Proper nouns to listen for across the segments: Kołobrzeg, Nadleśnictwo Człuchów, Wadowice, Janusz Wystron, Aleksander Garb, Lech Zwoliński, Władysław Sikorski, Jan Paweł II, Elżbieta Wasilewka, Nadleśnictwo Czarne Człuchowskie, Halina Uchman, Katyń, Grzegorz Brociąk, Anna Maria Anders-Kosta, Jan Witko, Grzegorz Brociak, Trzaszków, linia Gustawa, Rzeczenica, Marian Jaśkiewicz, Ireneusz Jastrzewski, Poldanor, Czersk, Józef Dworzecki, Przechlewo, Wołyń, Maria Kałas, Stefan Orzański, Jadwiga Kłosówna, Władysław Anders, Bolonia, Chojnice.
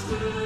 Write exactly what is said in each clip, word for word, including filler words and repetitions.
Pięknym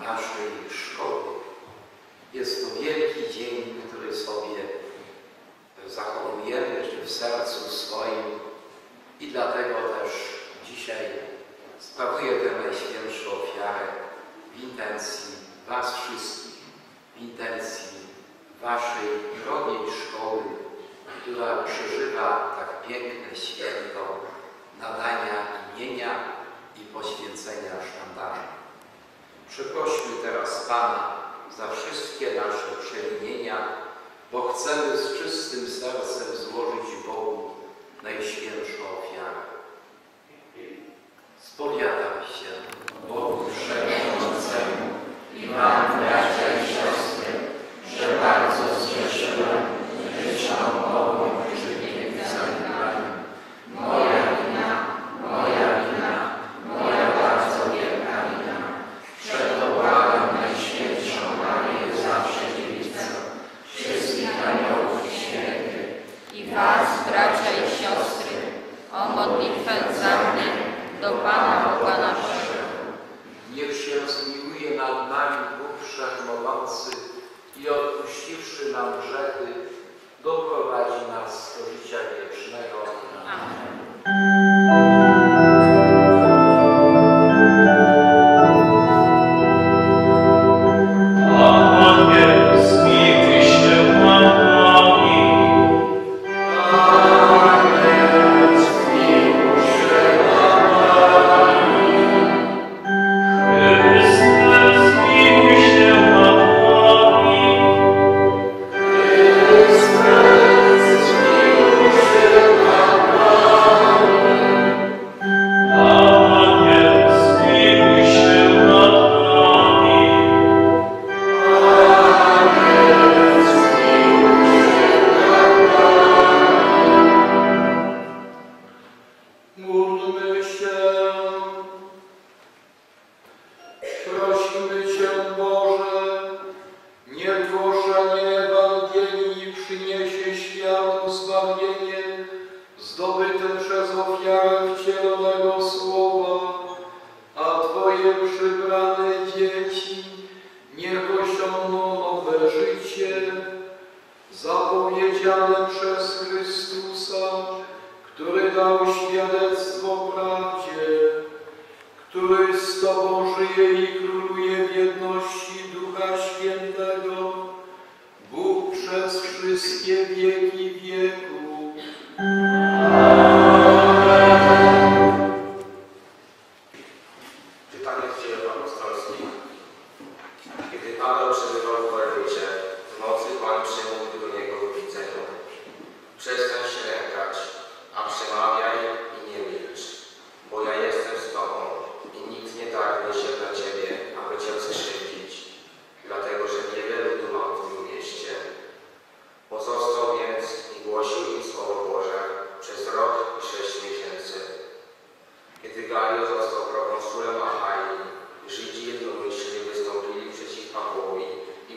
naszej szkoły. Jest to wielki dzień, który sobie zachowujemy jeszcze w sercu swoim i dlatego też dzisiaj sprawuję tę najświętszą ofiarę w intencji Was wszystkich, w intencji Waszej drogiej szkoły, która przeżywa tak piękne święto nadania imienia i poświęcenia sztandarza. Przeprośmy teraz Pana za wszystkie nasze przewinienia, bo chcemy z czystym sercem złożyć Bogu najświętszą ofiarę. Spowiadam się Bogu Wszechmogącemu i Wam, bracia i siostry, że bardzo zgrzeszyłem życia Bogu czynieniem zaniedbania. Moja wina, moja wina, moja bardzo wielka wina. Przeto błagam Najświętszą Marię zawsze Dziewicę, wszystkich aniołów i świętych i Was, bracia i siostry, o modlitwę za mnie do Pana Boga naszego. Niech się zmiłuje nad nami Bóg Wszechmogący i odpuściwszy nam grzechy, doprowadzi nas do życia wiecznego. Amen.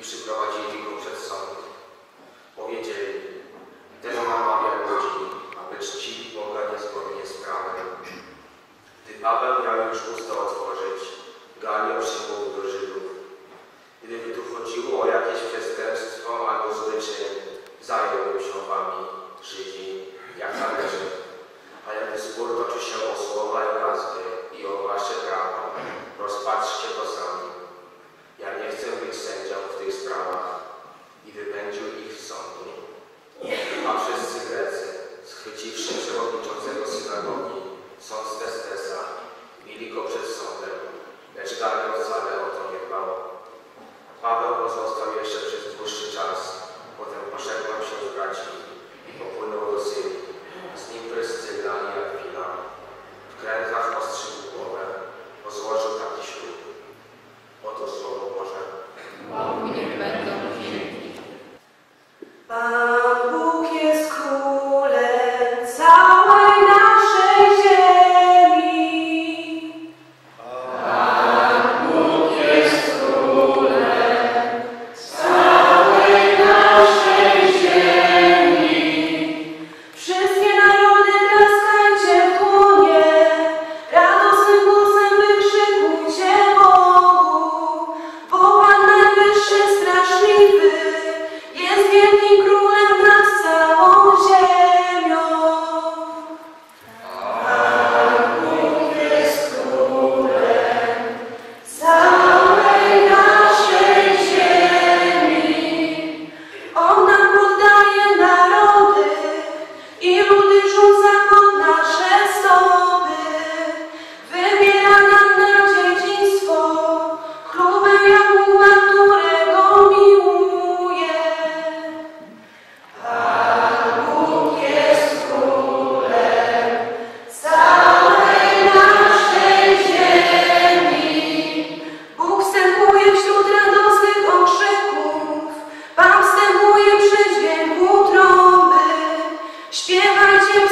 Przyprowadzili go przed sąd. Powiedzieli: ten ma Waszej szkoły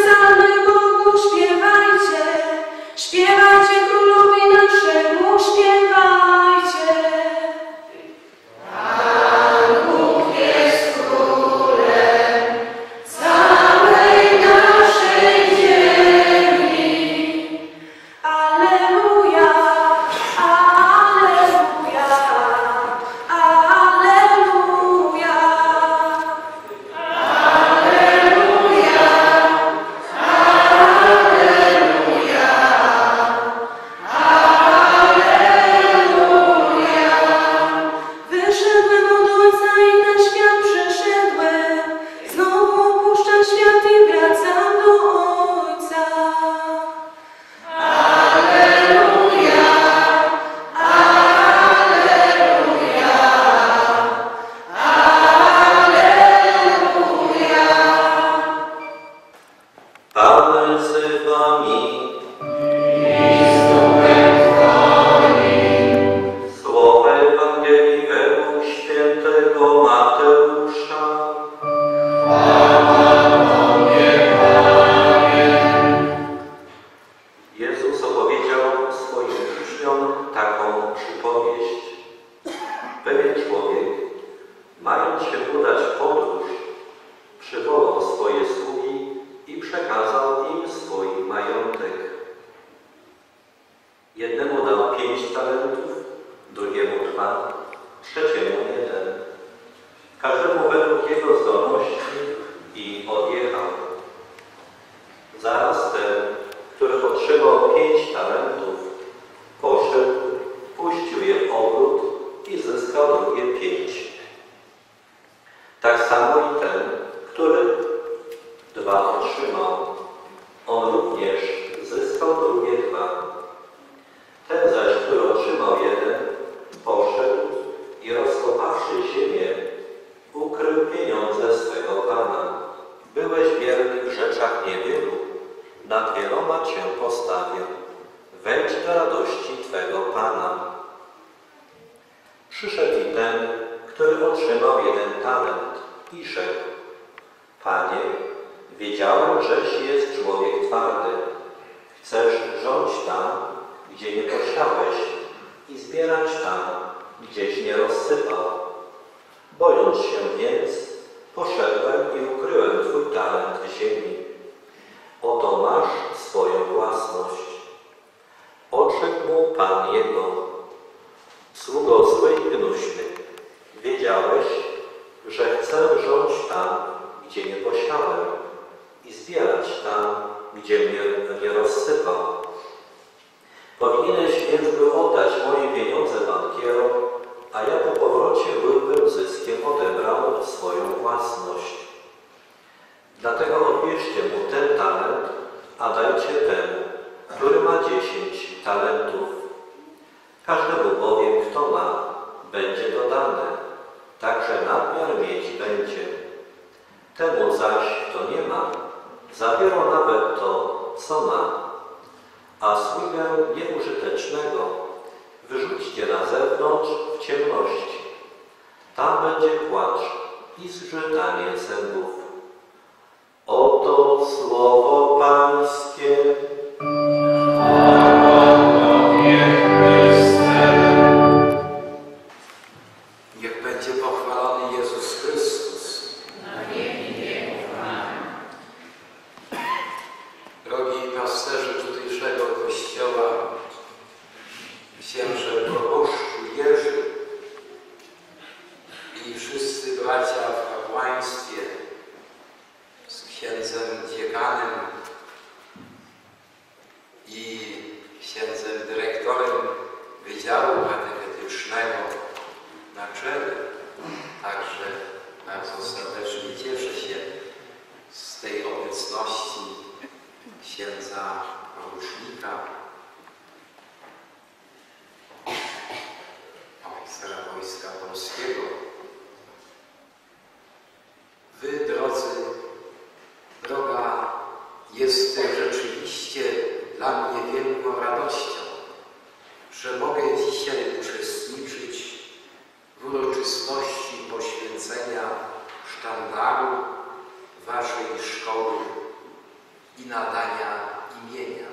i nadania imienia.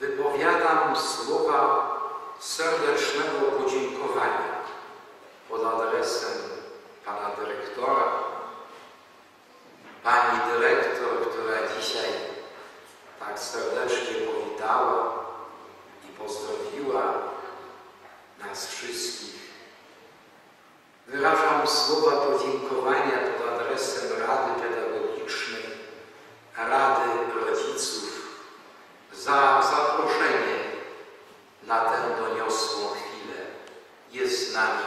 Wypowiadam słowa serdecznego podziękowania pod adresem Pana Dyrektora, Pani Dyrektor, która dzisiaj tak serdecznie powitała i pozdrowiła nas wszystkich. Wyrażam słowa podziękowania pod adresem Rady Pedagogicznej, Rady Rodziców za zaproszenie na tę doniosłą chwilę. Jest z nami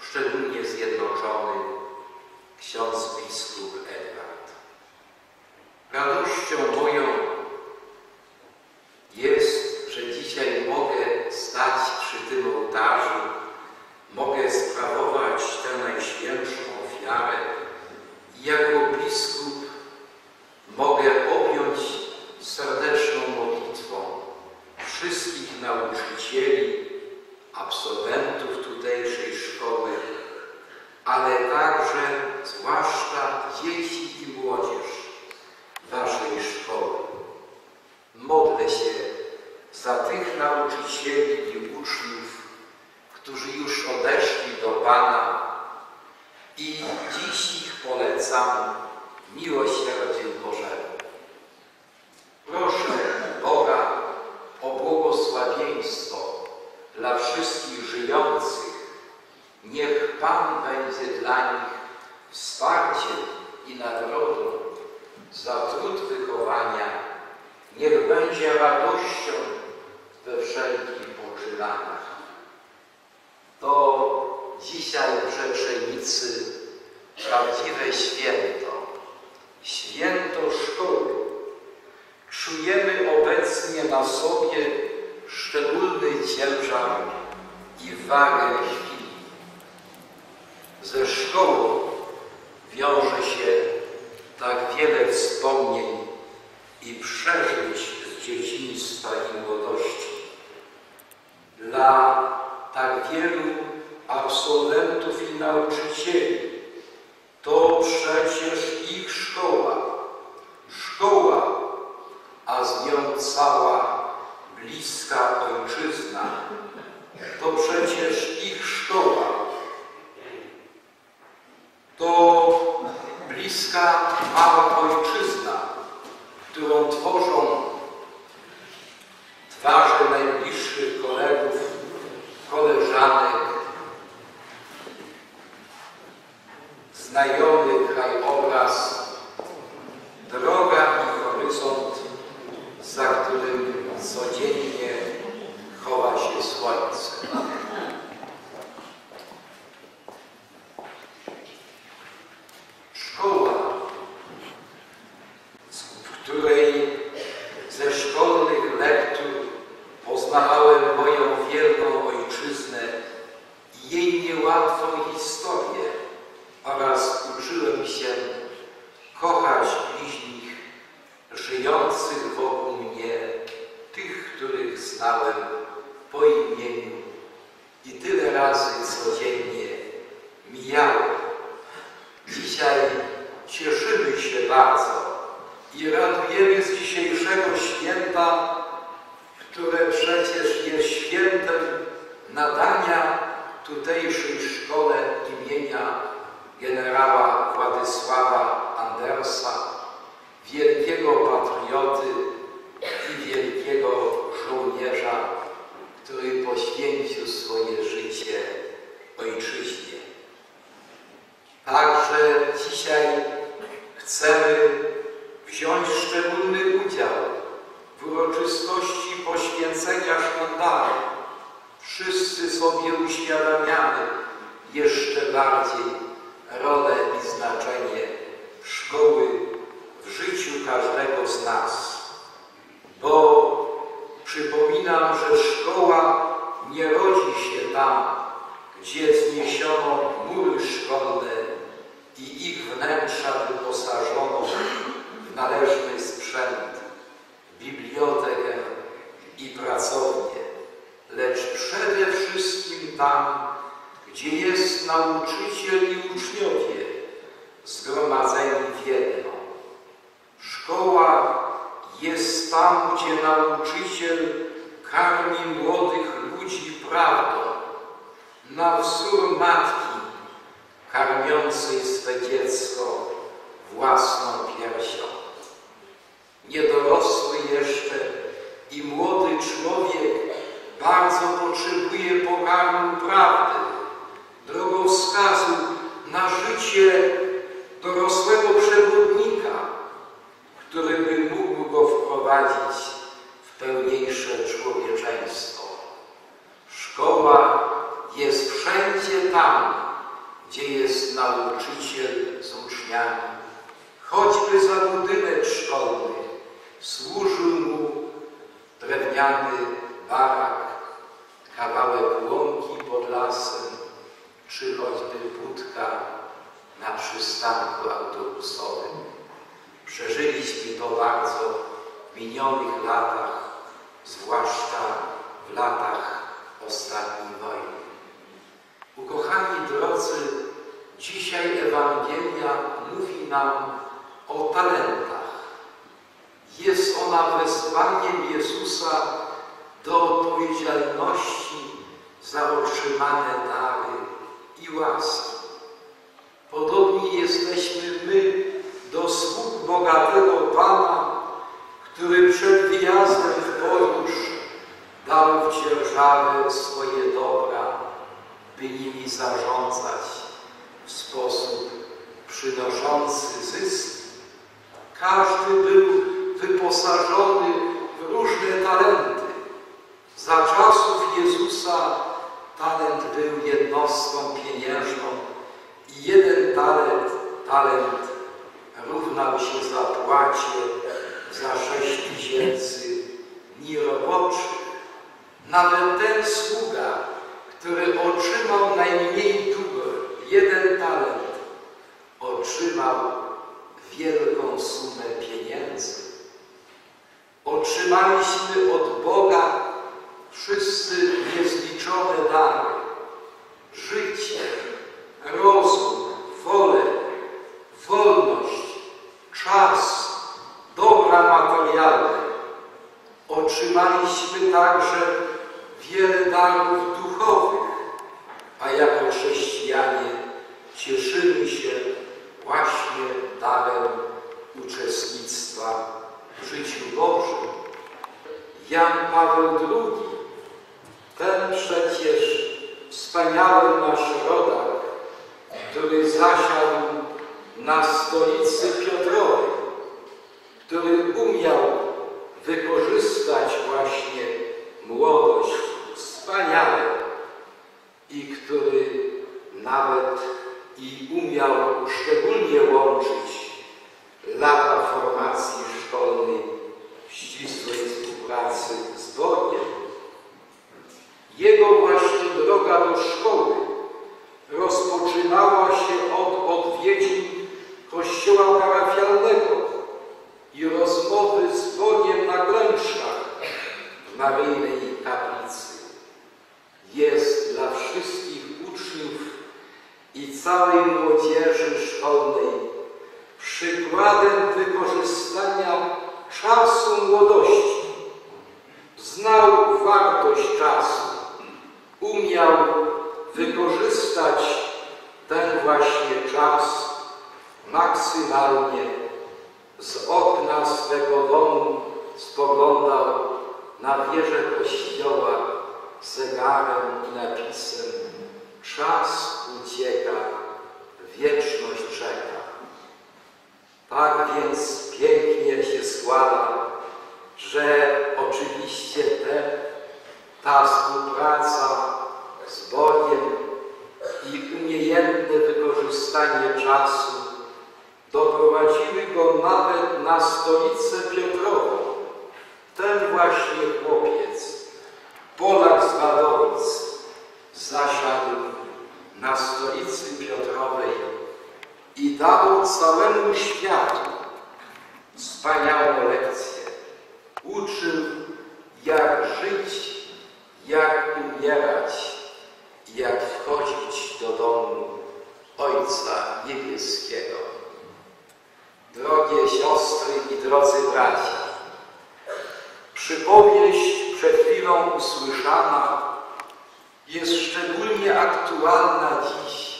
szczególnie zjednoczony ksiądz biskup Edward. Radością moją jest, że dzisiaj mogę stać przy tym ołtarzu, mogę sprawować tę najświętszą ofiarę i jako biskup mogę objąć serdeczną modlitwą wszystkich nauczycieli, absolwentów tutejszej szkoły, ale także zwłaszcza dzieci i młodzież Waszej szkoły. Modlę się za tych nauczycieli i uczniów, którzy już odeszli do Pana i dziś ich polecam miłosierdziu Bożemu. Proszę Boga o błogosławieństwo dla wszystkich żyjących. Niech Pan będzie dla nich wsparciem i nagrodą za trud wychowania. Niech będzie radością we wszelkich poczynaniach. To dzisiaj w Rzeczenicy prawdziwe święto. Święto szkoły. Czujemy obecnie na sobie szczególny ciężar i wagę chwili. Ze szkołą wiąże się tak wiele wspomnień i przeżyć z dzieciństwa i młodości. Dla tak wielu absolwentów i nauczycieli to przecież ich szkoła, szkoła, a z nią cała bliska ojczyzna, to przecież ich szkoła, to bliska mała ojczyzna, którą tworzą twarze najbliższych kolegów, koleżanek, znajomy krajobraz, droga i horyzont, za którym codziennie chowa się słońce. Szkoła, w której ze szkolnych lektur poznawałem moją wielką ojczyznę i jej niełatwą historię oraz uczyłem się kochać bliźnich żyjących wokół mnie, tych, których znałem po imieniu i tyle razy codziennie mijałem. Dzisiaj cieszymy się bardzo i radujemy z dzisiejszego święta, które przecież jest świętem nadania tutejszej szkole imienia generała Władysława Andersa, wielkiego patrioty i wielkiego żołnierza, który poświęcił swoje życie ojczyźnie. Także dzisiaj chcemy wziąć szczególny udział w uroczystości poświęcenia sztandaru. Wszyscy sobie uświadamiamy jeszcze bardziej rolę i znaczenie szkoły w życiu każdego z nas. Bo przypominam, że szkoła nie rodzi się tam, gdzie zniesiono mury szkolne i ich wnętrza wyposażono w należny sprzęt, bibliotekę i pracownię, lecz przede wszystkim tam, gdzie jest nauczyciel i uczniowie zgromadzeni w jedno. Szkoła szkoła jest tam, gdzie nauczyciel karmi młodych ludzi prawdą, na wzór matki karmiącej swe dziecko własną piersią. Niedorosły jeszcze i młody człowiek bardzo potrzebuje pokarmu prawdy, drogowskazu na życie dorosłego przewodnika, który by mógł go wprowadzić w pełniejsze człowieczeństwo. Szkoła jest wszędzie tam, gdzie jest nauczyciel z uczniami. Choćby za budynek szkolny służył mu drewniany barak, kawałek łąki pod lasem, czy choćby budka na przystanku autobusowym. Przeżyliśmy to bardzo w minionych latach, zwłaszcza w latach ostatniej wojny. Ukochani drodzy, dzisiaj Ewangelia mówi nam o talentach. Jest ona wezwaniem Jezusa do odpowiedzialności za otrzymane dary i łaski. Podobni jesteśmy my do sług bogatego Pana, który przed wyjazdem w podróż dał w dzierżawę swoje dobra, by nimi zarządzać w sposób przynoszący zysk. Każdy był wyposażony w różne talenty. Za czasów Jezusa talent był jednostką pieniężną i jeden talent, talent równał się zapłacie za sześć tysięcy dni roboczych. Nawet ten sługa, który otrzymał najmniej dóbr, jeden talent, otrzymał wielką sumę pieniędzy. Otrzymaliśmy od Boga wszyscy niezliczone dary, życie, rozum, wolę, wolność, czas, dobra materialne. Otrzymaliśmy także wiele darów duchowych, a jako chrześcijanie cieszymy się właśnie darem uczestnictwa w życiu Bożym. Jan Paweł drugi, ten przecież wspaniały nasz rodak, który zasiadł na stolicy Piotrowej, który umiał wykorzystać właśnie młodość wspaniale i który nawet i umiał szczególnie łączyć lata formacji szkolnej w ścisłej współpracy z Bogiem. Jego właśnie droga do szkoły rozpoczynała się od odwiedzin kościoła parafialnego i rozmowy z Bogiem na klęczkach w Maryjnej kaplicy. Jest dla wszystkich uczniów i całej młodzieży szkolnej przykładem wykorzystania czasu młodości. Znał wartość czasu, umiał wykorzystać ten właśnie czas maksymalnie. Z okna swego domu spoglądał na wieżę kościoła zegarem i napisem: czas ucieka, wieczność czeka. Tak więc pięknie się składa, że oczywiście te, ta współpraca z Bogiem i umiejętne wykorzystanie czasu doprowadziły go nawet na stolicę Piotrową. Ten właśnie chłopiec, Polak z Wadowic, zasiadł na stolicy Piotrowej i dał całemu światu wspaniałą lekcję. Uczył, jak żyć, jak umierać, jak wchodzić do domu Ojca Niebieskiego. Drogie siostry i drodzy bracia, przypowieść przed chwilą usłyszana jest szczególnie aktualna dziś,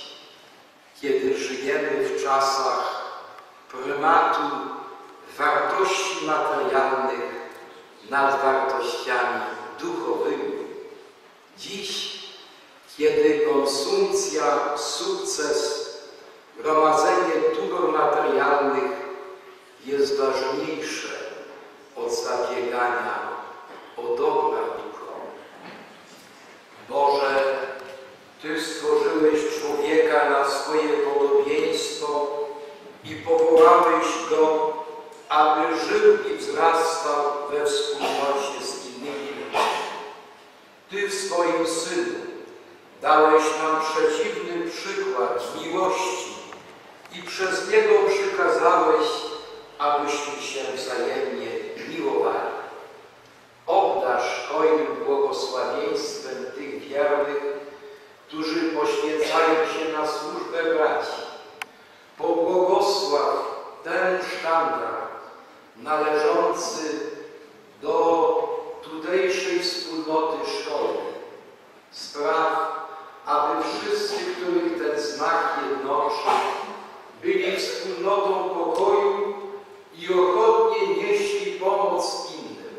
kiedy żyjemy w czasach prymatu wartości materialnych nad wartościami duchowymi. Dziś, kiedy konsumpcja, sukces, gromadzenie dóbr materialnych jest ważniejsze od zabiegania o dobra duchowe. Boże, Ty stworzyłeś człowieka na swoje podobieństwo i powołałeś go, aby żył i wzrastał we wspólnocie z innymi ludźmi. Ty w swoim Synu dałeś nam przeciwny przykład miłości i przez niego przykazałeś, abyśmy się wzajemnie miłowali. Obdarz hojnym błogosławieństwem tych wiernych, którzy poświęcają się na służbę braci. Pobłogosław ten sztandard należący do tutejszej wspólnoty szkoły. Spraw, aby wszyscy, których ten znak jednoczy, byli wspólnotą pokoju i ochotnie nieśli pomoc innym.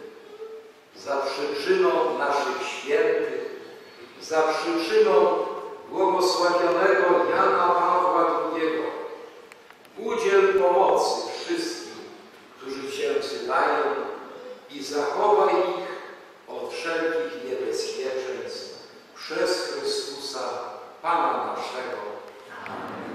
Za przyczyną naszych świętych, za przyczyną błogosławionego Jana Pawła drugiego, udziel pomocy wszystkim, którzy Cię wzywają i zachowaj ich od wszelkich niebezpieczeństw przez Chrystusa, Pana naszego. Amen.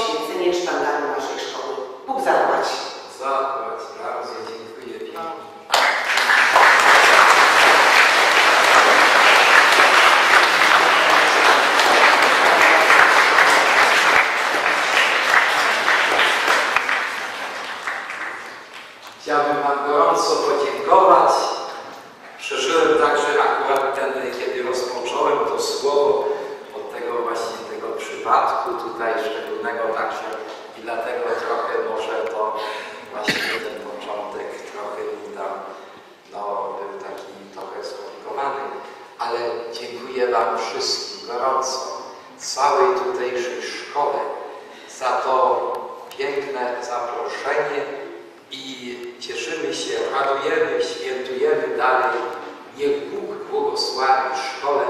Poświęcenie sztandaru naszej szkoły. Bóg zapłać. Zapłać. Bardzo dziękuję sytuacji. Przeżyłem także akurat ten, kiedy rozpocząłem to słowo od tego właśnie tego przypadku tutaj szczególnego także i dlatego trochę może to właśnie ten początek trochę mi tam no, był taki trochę skomplikowany. Ale dziękuję Wam wszystkim gorąco, całej tutejszej szkole za to piękne zaproszenie. I cieszymy się, radujemy, świętujemy dalej. Niech Bóg błogosławi szkole.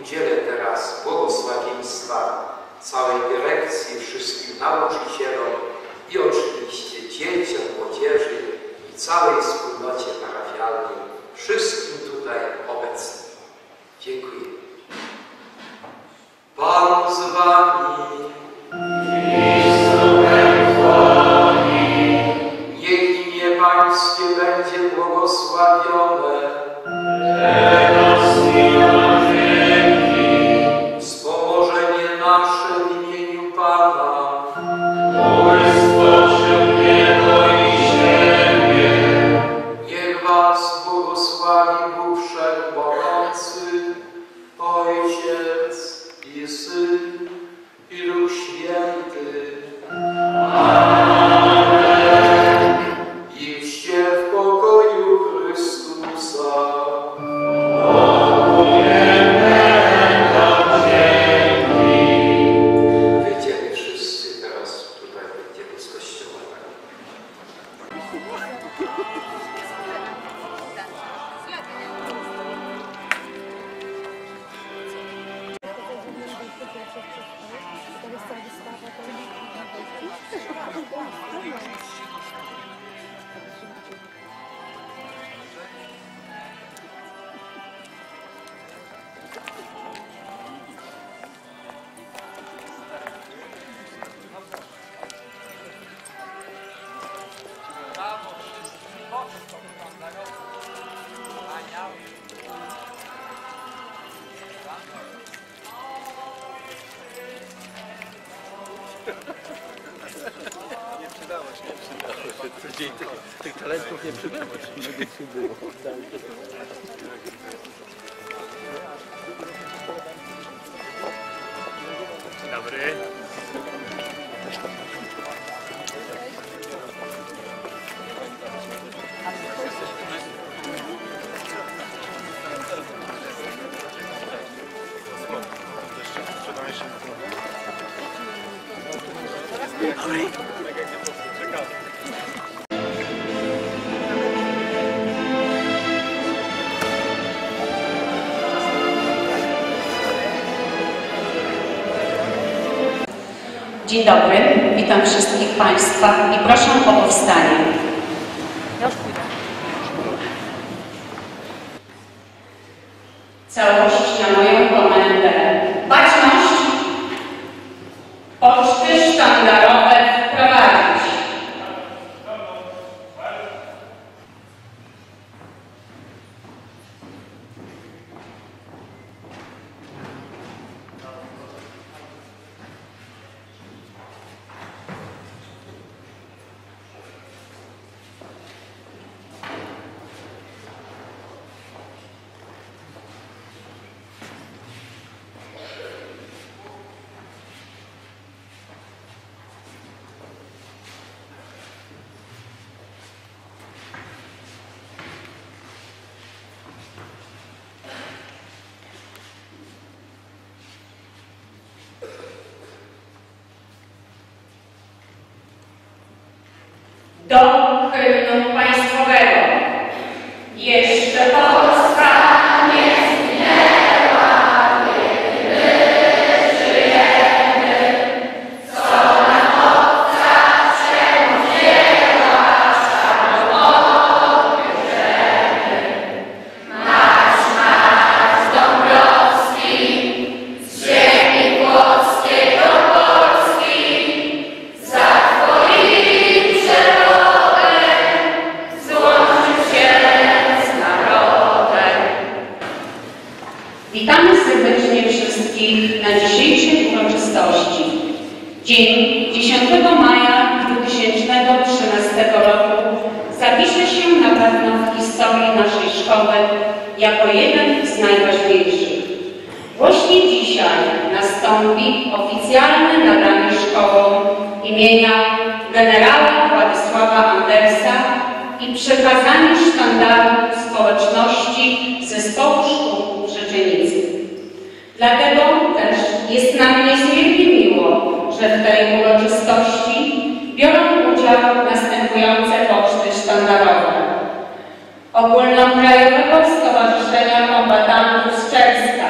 Udzielę teraz błogosławieństwa całej dyrekcji, wszystkim nauczycielom i oczywiście dzieciom, młodzieży i całej wspólnocie parafialnej, wszystkim tutaj obecnym. Dziękuję. Pan z Wami. Będzie błogosławione. Teraz i na wieki. Wspomożenie nasze w imieniu Pana. Bóg niebo i ziemię. Niech Was błogosławi Bóg Wszechmogący, Ojciec i Syn i Duch Święty. Amen. Dzień dobry, witam wszystkich Państwa i proszę o powstanie. Całość na moją komendę. Baczność, poczty sztandarowe wprowadzić. dziesiątego maja dwa tysiące trzynastego roku zapisze się na pewno w historii naszej szkoły jako jeden z najważniejszych. Właśnie dzisiaj nastąpi oficjalne nadanie szkołą imienia generała Władysława Andersa i przekazanie sztandaru społeczności zespołu szkół w Rzeczenicy. Dlatego też jest nam niezmiernie miło, że w tej uroczystości biorą udział następujące poczty sztandarowe: Ogólnokrajowego Stowarzyszenia Kombatantów z Czerska,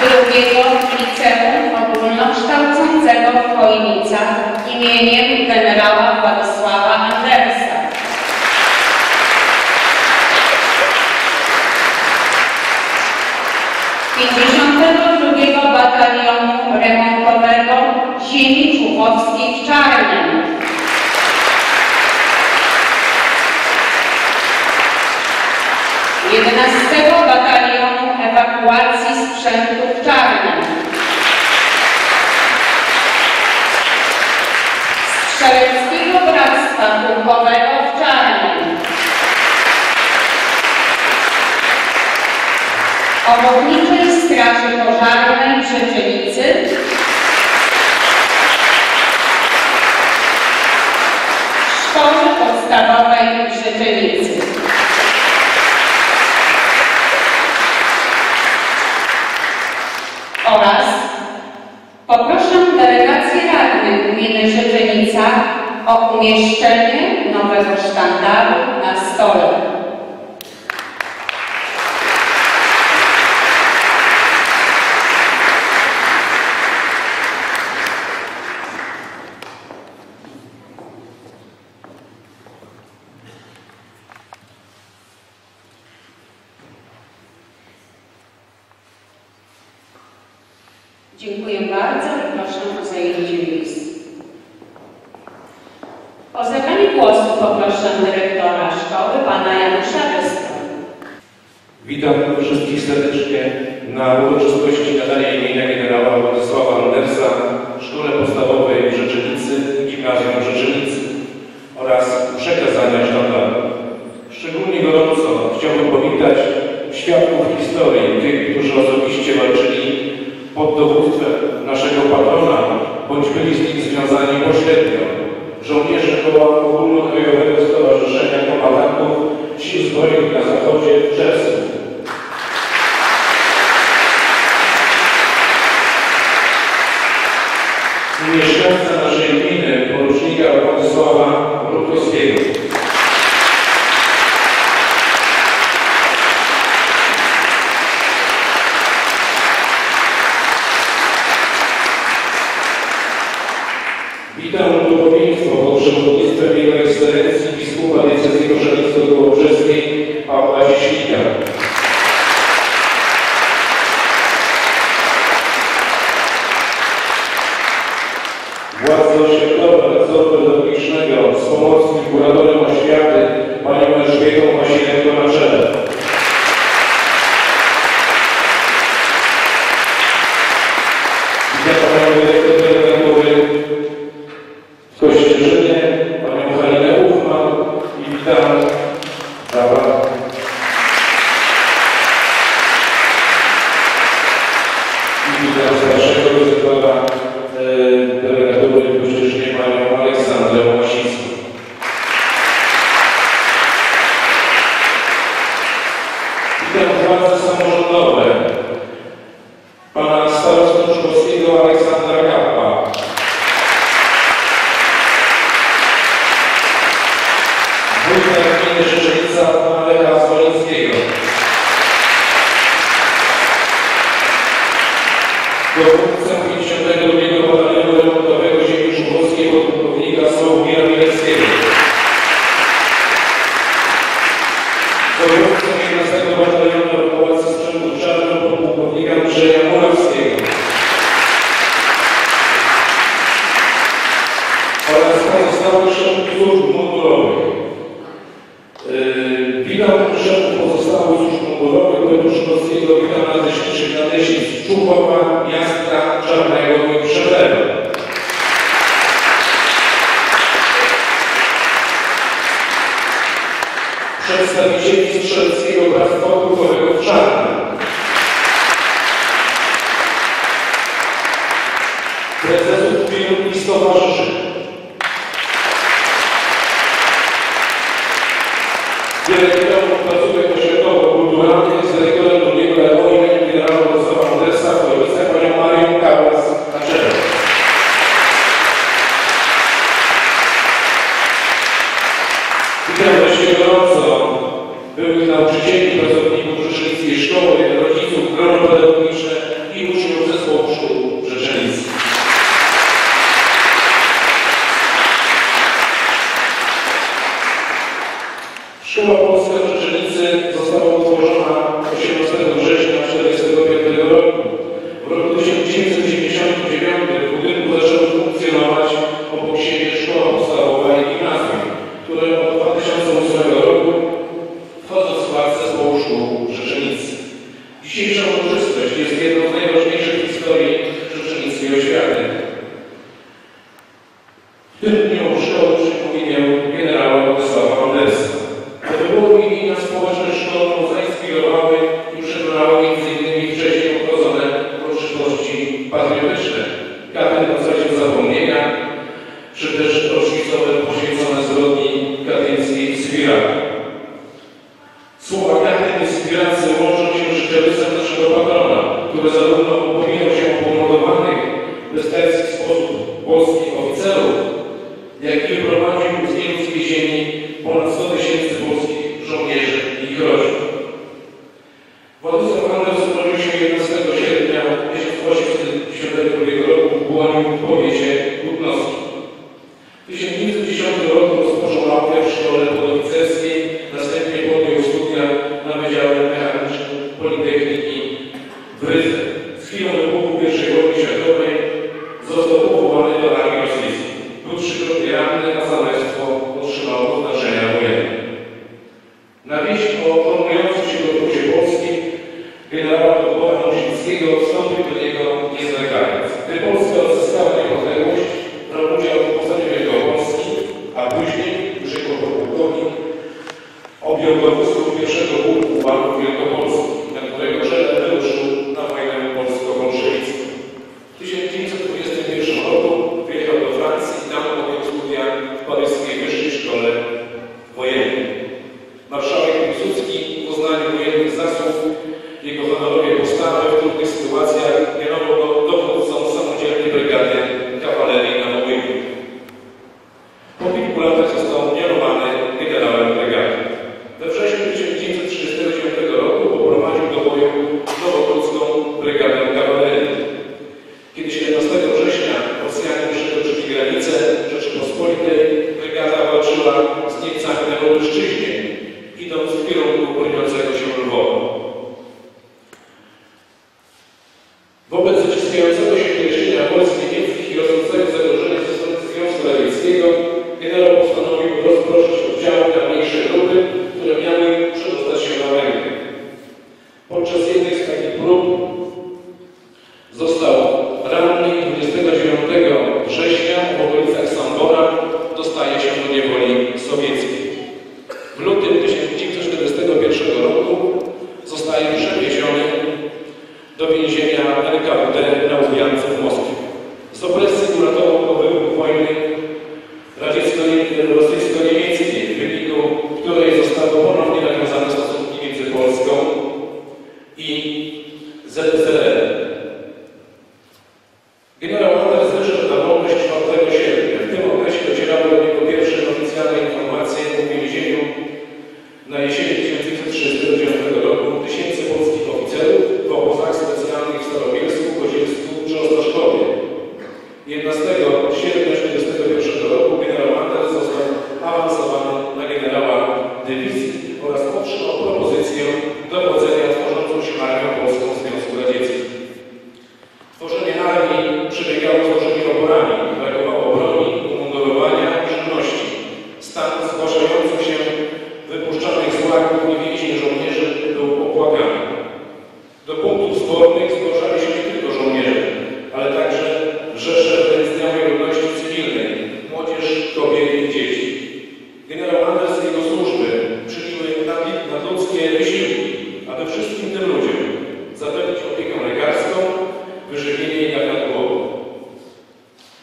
drugiego Liceum Ogólnokształcącego w Chojnicach imieniem generała Władysława Andersa, pięćdziesiątego drugiego Batalionu Remontowego Ziemi Człuchowskiej w Czarnem, jedenastego Batalionu Ewakuacji Sprzętu w Czarnem, Strzeleckiego Bractwa Pułkowego w Czarnem, Ochotniczej Straży Pożarnej w Rzeczenicy, Szkoły Podstawowej w Rzeczenicy. Oraz poproszę delegację radnych gminy Rzeczenica o umieszczenie nowego sztandaru na stole. Dziękuję bardzo i proszę o zajęcie miejsc. O zabranie głosu poproszę dyrektora szkoły, pana Janusza Wystra. Witam wszystkich serdecznie na uroczystości nadania imienia generała Władysława Andersa w Szkole Podstawowej w Rzeczenicy, Gimnazjum Rzeczenicy oraz przekazania sztandaru. Szczególnie gorąco chciałbym powitać świadków historii, tych, którzy osobiście walczyli pod dowództwem naszego patrona, bądź byli z nim związani pośrednio, żołnierzy koła Ogólnokrajowego Stowarzyszenia Kombatantów Sił Zbrojnych na Zachodzie w Czesce. Mieszkańca naszej gminy, porucznika Władysława Brukowskiego. Przewodnictwem Jego Ekscelencji biskupa diecezji koszalińsko-gołobrzeskiej Pawła Cieśnika. Władze oświatowe nadzoru pedagogicznego z pomorskim kuratorem oświaty panią Elżbietą Wasilewką na czele. Witam panią dyrektor w Kościerzynie, panią Halinę Uchman i witam Dawa. I witam starszego dyrektora delegatury w Kościerzynie, panią Aleksandrę Łasicką. Witam władze samorządowe, pana starostę Człuchowskiego Aleksandra Kappa. Rzeczenica Lecha Zwolińskiego, dowódcę pięćdziesiątego drugiego Batalionu Remontowego Ziemi Człuchowskiej podpułkownika Sławomira Mileckiego, dowódcę jedenastego Batalionu Ewakuacji Sprzętu w Czarnym podpułkownika Andrzeja Murawskiego oraz pozostałych szefów służb mundurowych. Witam szefów pozostałych służb mundurowych, Człuchowskiego witam nadleśniczych nadleśnictw Człuchowa, Miasta, Czarnego i Przelewu. Przedstawicieli Strzeleckiego Bractwa Okrutowego w Czarnym. Prezesów gmin i stowarzyszeń. Dyrektorów placówek oświatowo-kulturalnych z dyrektorem drugiego Lewonia i generała Władysława Andersa w Województwie panią Marią Kałas na czele. Witam właśnie gorąco byłych nauczycieli, pracowników Rzeszenickiej Szkoły, rodziców, grono pedagogiczne i uczniów zespołu szkół rzeszenickich. Szkoła Polska w Rzeczenicy została utworzona osiemnastego września tysiąc dziewięćset czterdziestego piątego roku. W roku tysiąc dziewięćset dziewięćdziesiątym dziewiątym w budynku zaczęły funkcjonować obok siebie szkoła podstawowa i gimnazjum, które od dwa tysiące ósmego roku wchodzą w skład zespołu szkół Rzeczenicy. Dzisiejsza uroczystość jest jedną z najważniejszych w historii rzeczenickiej oświaty. W tym dniu szkoły przypomniał generała Władysława Andersa. Wybuchy społeczność szkolną zainspirowały i przekonały między innymi wcześniej obchodzone uroczystości patriotyczne, Kampy Koncertu Zapomnienia, czy też rocznicowe poświęcone zbrodni katyńskiej Spirali. Słowa Katyń i Spiracy łączą się z życiorysem naszego patrona, który zarówno upominał się o pomordowanych w bestialski sposób polskich oficerów, jak i wyprowadził z niemieckiej ziemi ponad sto tysięcy polskich żołnierzy i ich rodzin. Władysław Anders urodził się jedenastego sierpnia tysiąc osiemset pięćdziesiątego drugiego roku w Błoniu w powiecie Kutnowskim. W tysiąc dziewięćset dziesiątym roku rozpoczął naukę w szkole podoficerskiej, następnie podjął studia na Wydziale Mechanicznym Politechniki w Rydze. Z chwilą wybuchu pierwszej wojny światowej został powołany do armii rosyjskiej. Był trzykrotnie ranny, a zanadto otrzymał odznaczenia wojenne. Na wieść o formującym się korpusie Polski generała Pawła Wąsickiego wstąpił do niego niezlegając. Gdy Polska odzyskała niepodległość, brał udział w powstaniu Wielkopolski, a później Grzegorz Brociąk objął dowództwo pierwszego pułku Banków Wielkopolski, na którego czele wyruszył na wojnę polsko-bolszewicką. W tysiąc dziewięćset dwudziestym pierwszym roku wyjechał do Francji i tam podjął studia w paryskiej wyższej szkole wojennej. Marszałek Piłsudski w uznaniu wojennych zasług jego honorowej postawy w trudnych sytuacjach mianował go dowódcą samodzielnej brygady kawalerii na Wołyniu. Po kilku latach został mianowany generałem brygady. We wrześniu tysiąc dziewięćset trzydziestego dziewiątego roku poprowadził do boju nowogródzką brygadę kawalerii. Kiedy siedemnastego września Rosjanie przekroczyli granicę Rzeczypospolitej, brygada walczyła z Niemcami na Wołyszczyźnie, idąc w kierunku broniącego się Lwowa. Wobec zaciskającego się pierścienia Polski niemieckich i rosnącego zagrożenia ze strony Związku Radzieckiego generał postanowił rozproszyć oddziały na mniejsze grupy, które miały przedostać się na Węgry. Podczas jednej z takich prób został ranny i dwudziestego dziewiątego września w okolicach Sambora dostaje się do niewoli sowieckiej. W lutym tysiąc dziewięćset czterdziestego pierwszego roku zostaje przewieziony do więzienia en ka we de na Łubiance w Moskwie. Z opresji uratował po wybuchu wojny rosyjsko-niemieckiej, w wyniku której zostały ponownie nawiązane stosunki między Polską i zet es er. Generał Anders wyszedł na wolność czwartego sierpnia. W tym okresie docierały do niego pierwsze oficjalne informacje o uwięzieniu. Na jesieni tysiąc dziewięćset trzydziestego dziewiątego roku tysięcy polskich oficerów w obozach specjalnych w Starobielsku, Kozielsku czy Ostaszkowie. jedenastego sierpnia tysiąc dziewięćset czterdziestego pierwszego roku generał Anders został awansowany na generała dywizji oraz otrzymał propozycję dowodzenia tworzącą się Armią Polską w Związku Radzieckim. Tworzenie armii przebiegało z dużymi oporami, brakowało broni, umundurowania i żywności. Stan zgłaszający się wypuszczanych z łaków i więzień żołnierzy był opłakany.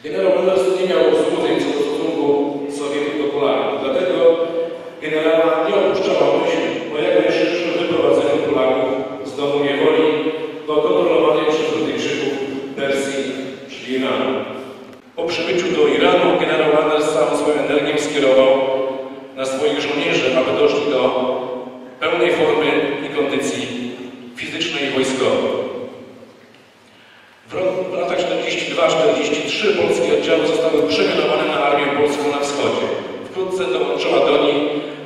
Generał Anders nie miał złudzeń co do stosunku sowieckich Polaków, dlatego generała nie opuszczała myśl o jak najszybszym wyprowadzeniu Polaków z domu niewoli do kontrolowanej przez Brytyjczyków Persji, czyli Iranu. Po przybyciu do Iranu generał Anders całą swoją energię skierował na swoich żołnierzy, aby doszli do pełnej formy i kondycji fizycznej i wojskowej. W latach czterdziestym drugim do czterdziestego trzeciego polskie oddziały zostały przemianowane na Armię Polską na wschodzie. Wkrótce dołączyła do niej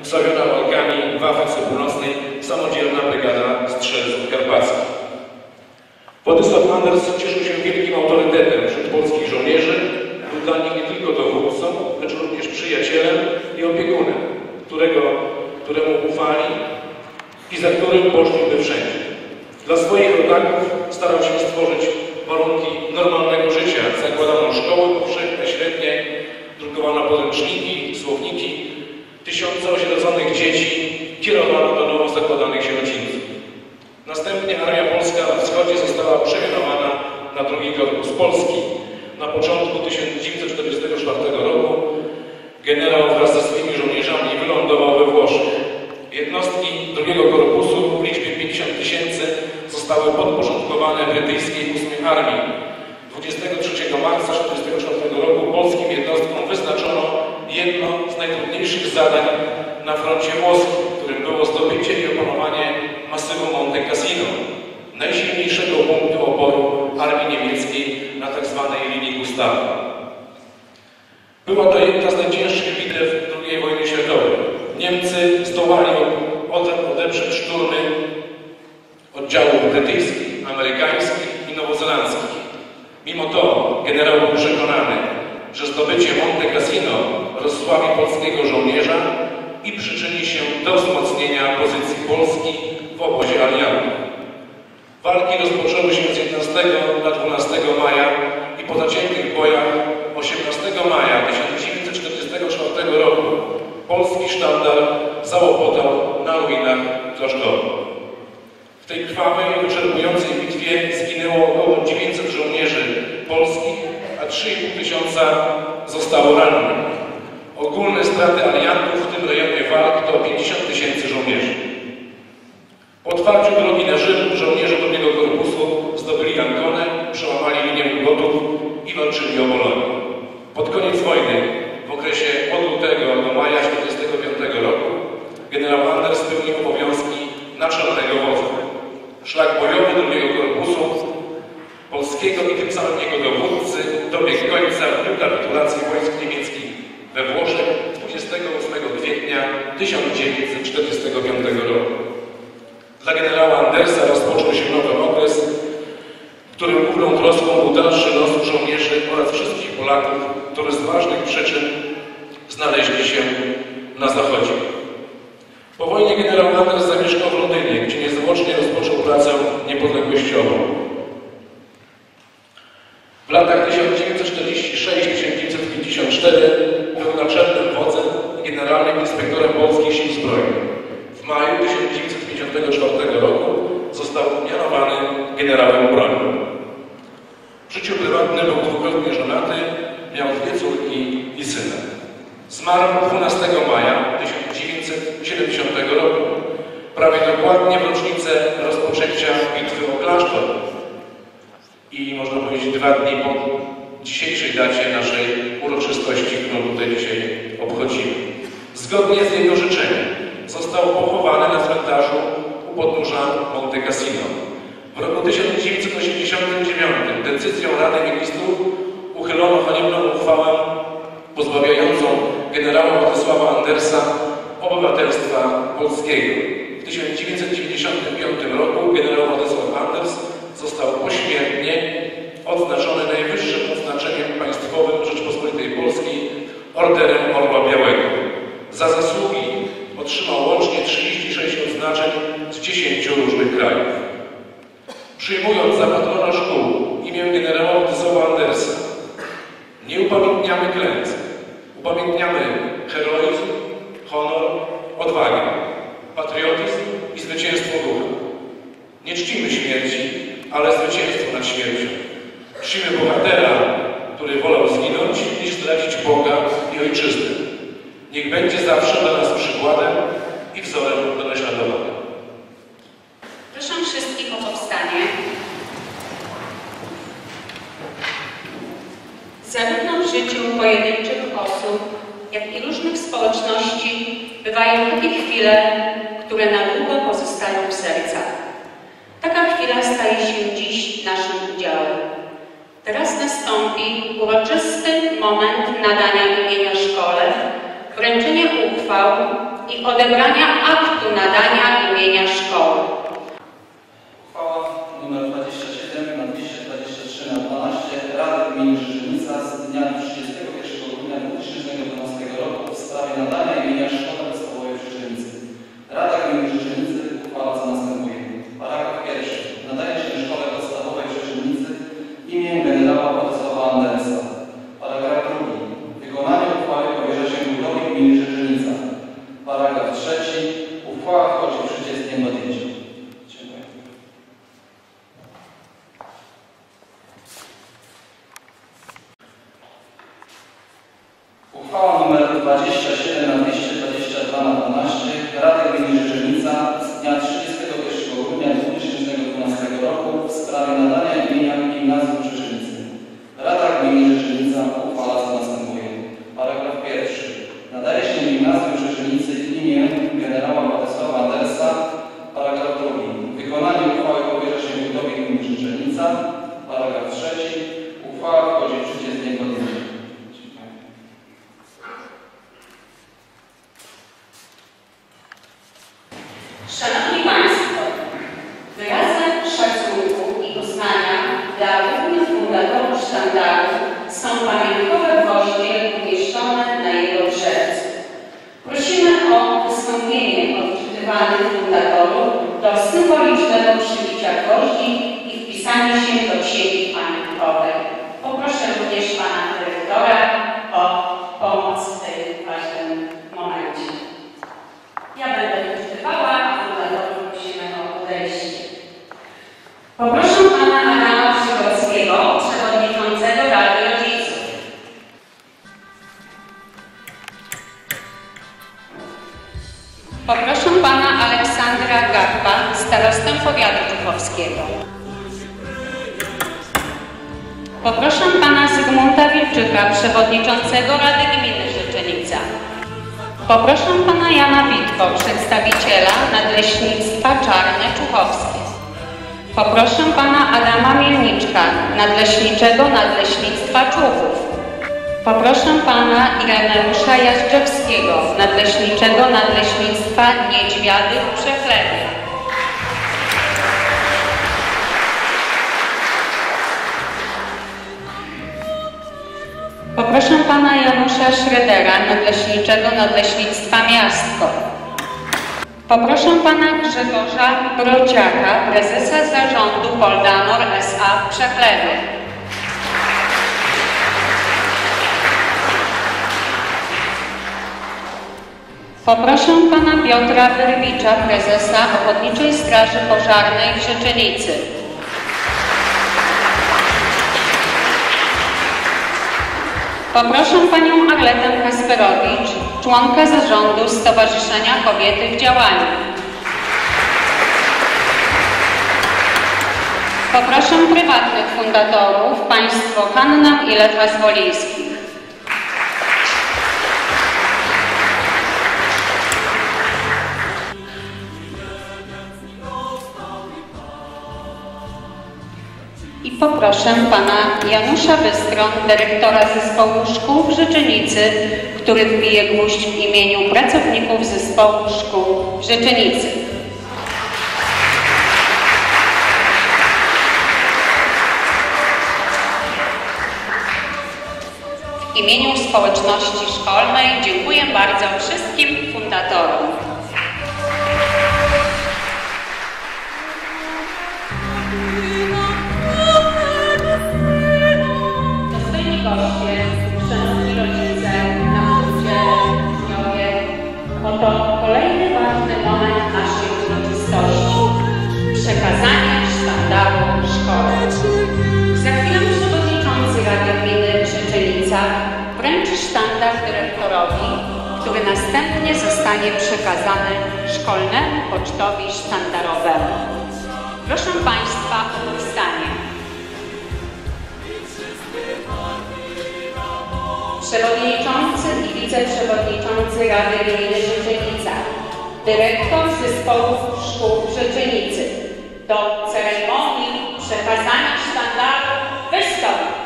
wstawiona walkami w Afryce Północnej samodzielna brygada strzelców karpackich. Władysław Anders cieszył się wielkim autorytetem wśród polskich żołnierzy, był dla nich nie tylko dowódcą, lecz również przyjacielem i opiekunem, którego, któremu ufali i za którym poszliby wszędzie. Dla swoich rodaków starał się stworzyć warunki normalnego życia. Zakładano szkoły powszechne, średnie, drukowano podręczniki, słowniki. Tysiące osieroconych dzieci kierowano do nowo zakładanych sierocińców. Następnie Armia Polska na wschodzie została przemianowana na drugi Korpus Polski. Na początku tysiąc dziewięćset czterdziestego czwartego roku generał wraz ze swoimi żołnierzami wylądował we Włoszech. Jednostki drugiego Korpusu w liczbie pięćdziesiąt tysięcy zostały podporządkowane brytyjskiej ósmej Armii. dwudziestego trzeciego marca tysiąc dziewięćset czterdziestego czwartego roku polskim jednostkom wyznaczono jedno z najtrudniejszych zadań na froncie włoskim, którym było zdobycie i opanowanie masywu Monte Cassino, najsilniejszego punktu oporu armii niemieckiej na tzw. linii Gustawa. Była to jedna z najcięższych bitew drugiej wojny światowej. Niemcy zdołali odeprzeć szturmy oddziałów brytyjskich, amerykańskich i nowozelandzkich. Mimo to generał był przekonany, że zdobycie Monte Cassino rozsławi polskiego żołnierza i przyczyni się do wzmocnienia pozycji Polski w obozie aliantów. Walki rozpoczęły się z jedenastego do dwunastego maja i po zaciętych bojach osiemnastego maja tysiąc dziewięćset czterdziestego czwartego roku polski sztandar załopotał na ruinach Trzaszkowa. W tej krwawej, wyczerpującej bitwie zginęło około dziewięćset żołnierzy polskich, a trzy i pół tysiąca zostało rannych. Ogólne straty aliantów w tym rejonie walk to pięćdziesiąt tysięcy żołnierzy. Po otwarciu drogi na Rzym żołnierze drugiego Korpusu zdobyli Anconę, przełamali linię Gotów i walczyli o Bolonię. Pod koniec wojny, w okresie od lutego do maja tysiąc dziewięćset czterdziestego piątego roku, generał Anders pełnił obowiązki naczelnego wodza. Szlak bojowy drugiego Korpusu polskiego i tym samym jego dowódcy dobiegł końca w dniu kapitulacji wojsk niemieckich we Włoszech dwudziestego ósmego kwietnia tysiąc dziewięćset czterdziestego piątego roku. Dla generała Andersa rozpoczął się nowy okres, w którym główną troską był dalszy los żołnierzy oraz wszystkich Polaków, którzy z ważnych przyczyn znaleźli się na zachodzie. Po wojnie generał Anders zamieszkał w Londynie, gdzie niezwłocznie rozpoczął pracę niepodległościową. W latach tysiąc dziewięćset czterdziestym szóstym do tysiąc dziewięćset pięćdziesiątego czwartego był naczelnym wodzem i generalnym inspektorem Polskich Sił Zbrojnych. W maju tysiąc dziewięćset pięćdziesiątego czwartego roku został mianowany generałem broni. W życiu prywatnym był dwukrotnie żonaty, miał dwie córki i syna. Zmarł dwunastego maja tysiąc dziewięćset siedemdziesiątego roku, prawie dokładnie w rocznicę rozpoczęcia bitwy o Klasztor i można powiedzieć dwa dni po dzisiejszej dacie naszej uroczystości, którą tutaj dzisiaj obchodzimy. Zgodnie z jego życzeniem został pochowany na cmentarzu u podnóża Monte Cassino. W roku tysiąc dziewięćset osiemdziesiątym dziewiątym decyzją Rady Ministrów uchylono haniebną uchwałę pozbawiającą generała Władysława Andersa obywatelstwa polskiego. W tysiąc dziewięćset dziewięćdziesiątym piątym roku generał Władysław Anders został pośmiertnie odznaczony najwyższym odznaczeniem państwowym Rzeczpospolitej Polskiej Orderem Orła Białego. Za zasługi otrzymał łącznie trzydzieści sześć odznaczeń z dziesięciu różnych krajów. Przyjmując za patrona szkół imię generała Władysława Andersa, nie upamiętniamy klęsk, upamiętniamy heroizm, honor, odwagę, patriotyzm i zwycięstwo ducha. Nie czcimy śmierci, ale zwycięstwo nad śmiercią. Czcimy bohatera, który wolał zginąć, czcić Boga i Ojczyznę. Niech będzie zawsze dla nas przykładem i wzorem do naśladowania. Proszę wszystkich o powstanie. Zarówno w życiu pojedynczych osób, jak i różnych społeczności bywają takie chwile, które na długo pozostają w sercach. Taka chwila staje się dziś naszym udziałem. Teraz nastąpi uroczysty moment nadania imienia szkole, wręczenia uchwał i odebrania aktu nadania imienia szkoły. Uchwała nr dwadzieścia siedem na dwieście dwadzieścia trzy na dwanaście Rady Gminy Rzeczenica z dnia trzydziestego pierwszego grudnia dwa tysiące dwunastego roku w sprawie nadania imienia szkoły podstawowej w Rzeczenicy. Rada Gminy Rzeczenicy uchwała co następuje. Paragraf pierwszy. Nadaje się szkole podstawowej w Rzeczenicy imię generała Władysława Andersa. Paragraf drugi. Wykonanie uchwały powierza się Urzędowi Gminy Rzeczenica. Paragraf trzeci. Uchwała wchodzi w życie z dniem podjęcia. Dziękuję. Uchwała nr dwadzieścia siedem na dwieście dwadzieścia dwa na dwanaście Rady Gminy Rzeczenica z dnia trzydziestego pierwszego grudnia dwa tysiące dwunastego roku w sprawie nadania imienia Gimnazjum Rzeczenicy. Rada Gminy Rzeczenica uchwała co następuje. Paragraf pierwszy. Nadaje się Gimnazjum Rzeczenicy imię generała Władysława Andersa. Paragraf drugi. Wykonanie uchwały powierza się Wójtowi Gminy Rzeczenica. Paragraf trzeci. Uchwała wchodzi w życie z dniem podjęcia. Szanowni Państwo, wyrazem szacunku i uznania dla głównych fundatorów sztandaru są pamiątkowe gwoździe umieszczone na jego brzegu. Prosimy o wystąpienie odczytywanych fundatorów do symbolicznego przybicia gwoździ i wpisanie się do sieci pamiątkowej. Poproszę również Pana Dyrektora o pomoc w tym ważnym momencie. Ja będę odczytywała. Poproszę Pana Adama Przewodniczącego, Przewodniczącego Rady Rodziców. Poproszę Pana Aleksandra Garba, starostę powiatu człuchowskiego. Poproszę Pana Zygmunta Wilczyka, Przewodniczącego Rady Gminy Rzeczenica. Poproszę Pana Jana Witko, przedstawiciela Nadleśnictwa Czarne Człuchowskie. Poproszę Pana Adama Mielniczka, Nadleśniczego Nadleśnictwa Człuchów. Poproszę Pana Ireneusza Jastrzewskiego, Nadleśniczego Nadleśnictwa Niedźwiady w Przechlewie. Poproszę Pana Janusza Schrödera, Nadleśniczego Nadleśnictwa Miastko. Poproszę Pana Grzegorza Brociaka, prezesa zarządu Poldanor S A w Przechlewie. Poproszę Pana Piotra Wyrwicza, prezesa Ochotniczej Straży Pożarnej w Rzeczenicy. Poproszę Panią Agnietę Kasperowicz, członka Zarządu Stowarzyszenia Kobiety w Działaniu. Poproszę prywatnych fundatorów, Państwo Hannę i Lecha Zwolińskich. I poproszę Pana Janusza Wystron, dyrektora Zespołu Szkół w Rzeczenicy, który wbije gwóźdź w imieniu pracowników Zespołu Szkół w Rzeczenicy. W imieniu społeczności szkolnej dziękuję bardzo wszystkim fundatorom. Szanowni rodzice, nauczyciele, uczniowie, oto kolejny ważny moment naszej uroczystości. Przekazanie sztandaru szkoły. Za chwilę przewodniczący Rady Gminy Rzeczenica wręczy sztandar dyrektorowi, który następnie zostanie przekazany Szkolnemu Pocztowi Sztandarowemu. Proszę Państwa o powstanie. Przewodniczący i wiceprzewodniczący Rady Gminy Rzeczenica, dyrektor zespołów szkół w Rzeczenicy. Do ceremonii przekazania sztandaru wystąpi.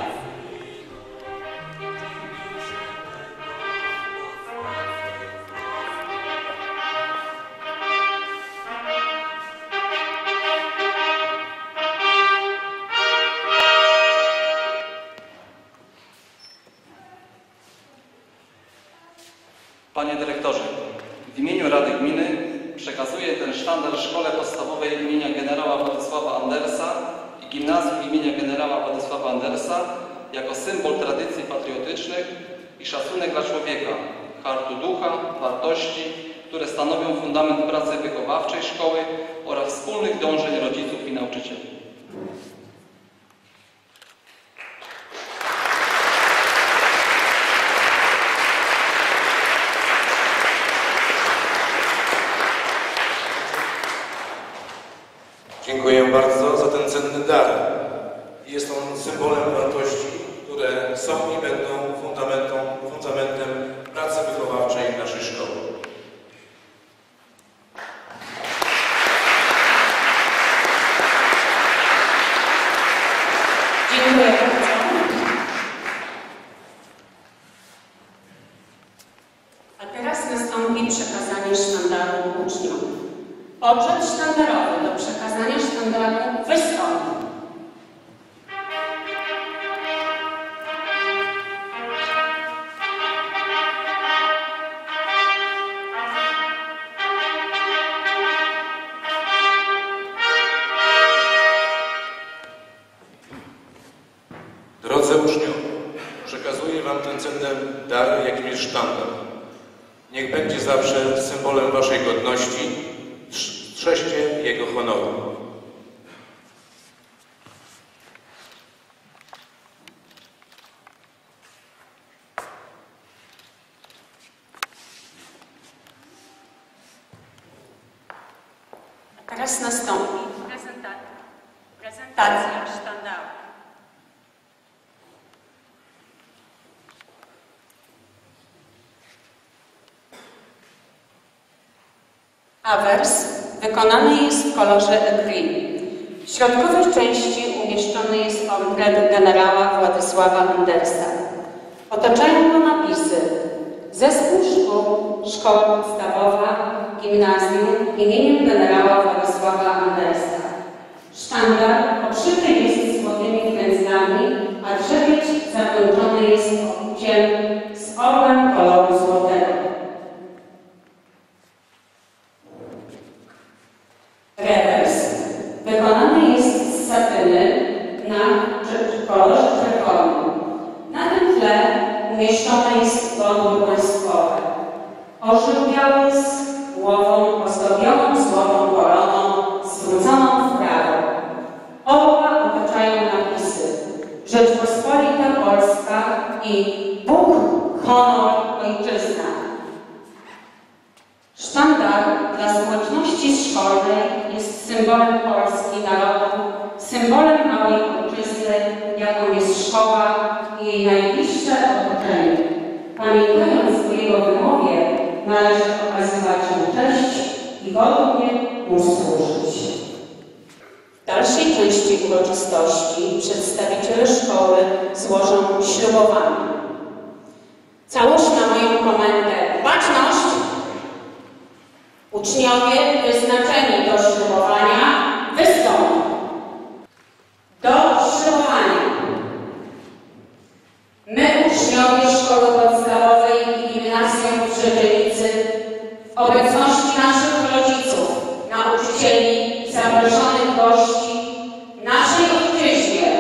Panie dyrektorze, w imieniu Rady Gminy przekazuję ten sztandar Szkole Podstawowej imienia generała Władysława Andersa i Gimnazjum imienia generała Władysława Andersa jako symbol tradycji patriotycznych i szacunek dla człowieka, hartu ducha, wartości, które stanowią fundament pracy wychowawczej szkoły oraz wspólnych dążeń rodziców i nauczycieli. Dziękuję bardzo za ten cenny dar. Jest on symbolem wartości, które są i będą fundamentem, fundamentem pracy wychowawczej naszej szkoły. Dziękuję bardzo. A teraz nastąpi przekazanie sztandaru uczniom. Obrzęd sztandarowy do przekazania sztandaru wystąpi. Drodzy uczniowie, przekazuję Wam ten cenny dar, jakim jest sztandar. Niech będzie zawsze symbolem Waszej godności. Strzeżcie jego honoru. A teraz nastąpi prezentacja, prezentacja sztandaru. Awers wykonany jest w kolorze gris. W środkowej części umieszczony jest portret generała Władysława Andersa. Otaczają go napisy: Zespół Szkół, Szkoła Podstawowa, Gimnazjum imieniem generała Władysława Andersa. Sztandar okrzyty jest złotymi gwiazdami, a drzewiec zakończony jest okuciem z orłem koloru złotego. Rewers wykonany jest z satyny na kolorze czerwonym. Na tym tle umieszczone jest godło państwowe. Orzeł biały z głową ozdobioną złotą koroną, zwróconą w prawo. Orła otaczają napisy Rzeczpospolita Polska i Bóg, honor, ojczyzna. Sztandar dla społeczności szkolnej jest symbolem Polski narodu, symbolem małej ojczyzny, jaką jest szkoła i jej najbliższe otoczenie. Pamiętając o jego wymowie, należy okazywać mu cześć i godnie mu służyć. W dalszej części uroczystości przedstawiciele szkoły złożą ślubowanie. Całość na moją komendę baczność! Uczniowie wyznaczeni do ślubowania wystąpią. Do ślubowania. My, uczniowie Szkoły Podstawowej i Gimnazjum w Rzeczenicy, w obecności naszych rodziców, nauczycieli, zaproszonych gości, naszej ojczyźnie,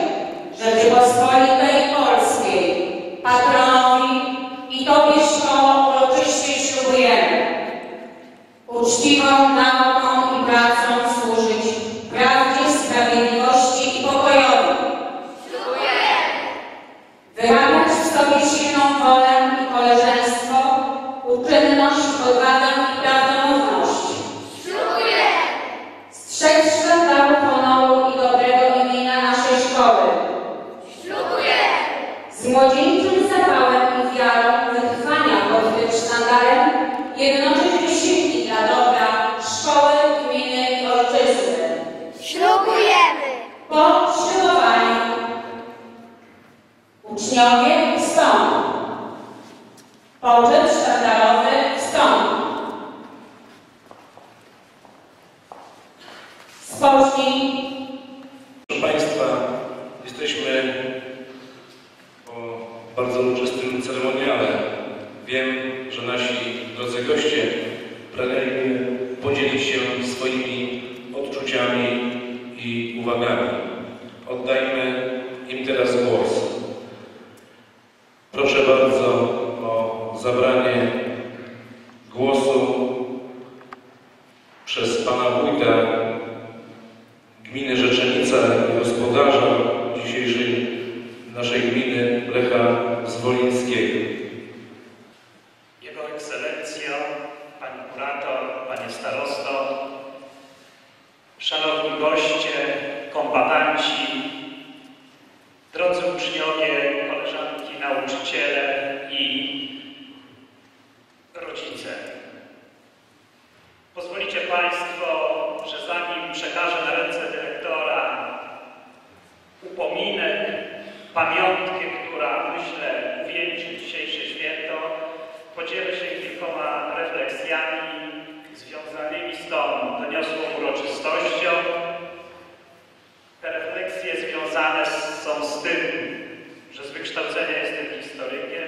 Rzeczypospolitej Polskiej, patronowi i Tobie Szkoło uroczyście ślubujemy. Uczciwą nauką i pracą służyć prawdzie, sprawiedliwości i pokojowi. Wyrabiać w sobie silną wolę jednoczyć wysiłki dla dobra szkoły, gminy i ojczyzny. Ślubujemy! Po ślubowaniu uczniowie wstąpią. Poczet sztandarowy wstąpił. Z Polski. Proszę Państwa, jesteśmy po bardzo uczestnym ceremoniale. Wiem, że nasi drodzy goście pragnęli podzielić się swoimi odczuciami i uwagami. Oddajmy im teraz głos. Proszę bardzo o zabranie głosu przez Pana Wójta gminy Rzeczenica i gospodarza dzisiejszej naszej gminy Lecha Zwolińskiego. Jego Ekscelencjo, Pani Kurator, Panie Starosto, Szanowni Goście, Kombatanci, Drodzy Uczniowie, Koleżanki, Nauczyciele i Rodzice. Pozwolicie Państwo, że zanim przekażę na ręce dyrektora upominek, pamiątkę, która myślę uwieńczy dzisiejsze święto, podzielę się kilkoma refleksjami związanymi z tą doniosłą uroczystością. Te refleksje związane są z tym, że z wykształcenia jestem historykiem.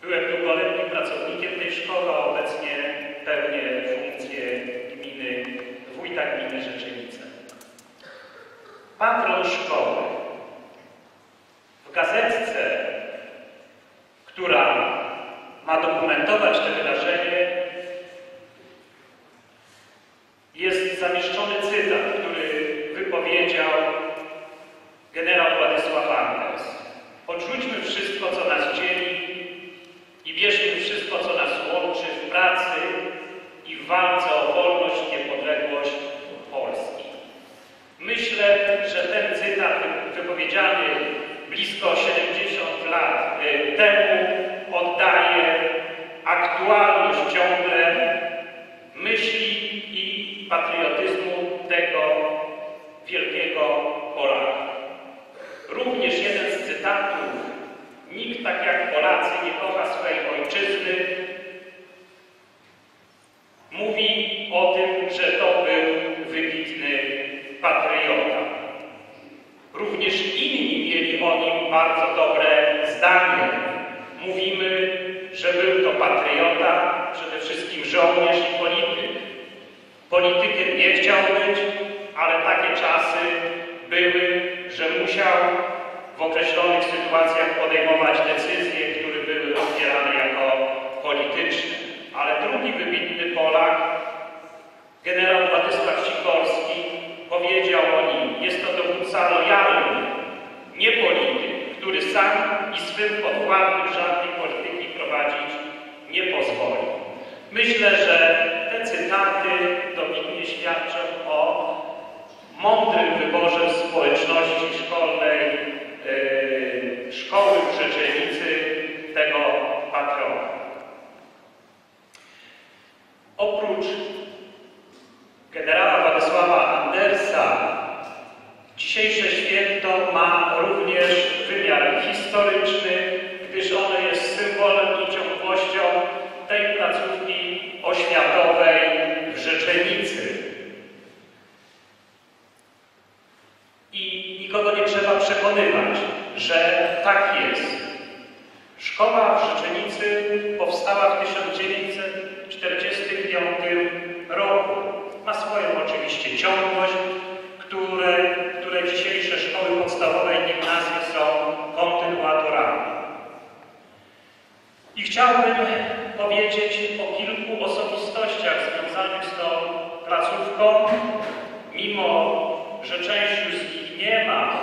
Byłem długoletnim pracownikiem tej szkoły, a obecnie pełnię funkcję gminy, wójta gminy Rzeczenice. Patron szkoły. W gazetce, która ma dokumentować to wydarzenie, jest zamieszczony cytat, który wypowiedział generał Władysław Anders. Odrzućmy wszystko, co nas dzieli i bierzmy wszystko, co nas łączy w pracy i w walce o wolność i niepodległość Polski. Myślę, że ten cytat wypowiedziany blisko siedemdziesiąt lat temu oddaje aktualność ciągle myśli i patriotyzmu tego wielkiego Polaka. Również jeden z cytatów: nikt tak jak Polacy nie kocha swojej ojczyzny, mówi o tym, że to był wybitny patriota. Również inni mieli o nim bardzo dobre zdanie. Mówimy, że był to patriota, przede wszystkim żołnierz i polityk. Politykiem nie chciał być, ale takie czasy były, że musiał w określonych sytuacjach podejmować decyzje, które były rozbierane jako polityczne. Ale drugi wybitny Polak, generał Władysław Sikorski, powiedział o nim: jest to dowódca lojalny, nie polityk, który sam i swym podwładnym żadnej polityki prowadzić nie pozwoli. Myślę, że te cytaty dobitnie świadczą o mądrym wyborze społeczności szkolnej, yy, szkoły w Rzeczenicy, tego patrona. Oprócz generała Władysława Andersa dzisiejsze święto ma również wymiar historyczny, gdyż ono jest symbolem i ciągłością tej placówki oświatowej w Rzeczenicy. I nikogo nie trzeba przekonywać, że tak jest. Szkoła w Rzeczenicy powstała w tysiąc dziewięćset czterdziestym piątym roku. Ma swoją oczywiście ciągłość, które, które dzisiejsze szkoły podstawowe i gimnazje są kontynuatorami. I chciałbym powiedzieć o kilku osobistościach związanych z tą placówką. Mimo że część z nich nie ma,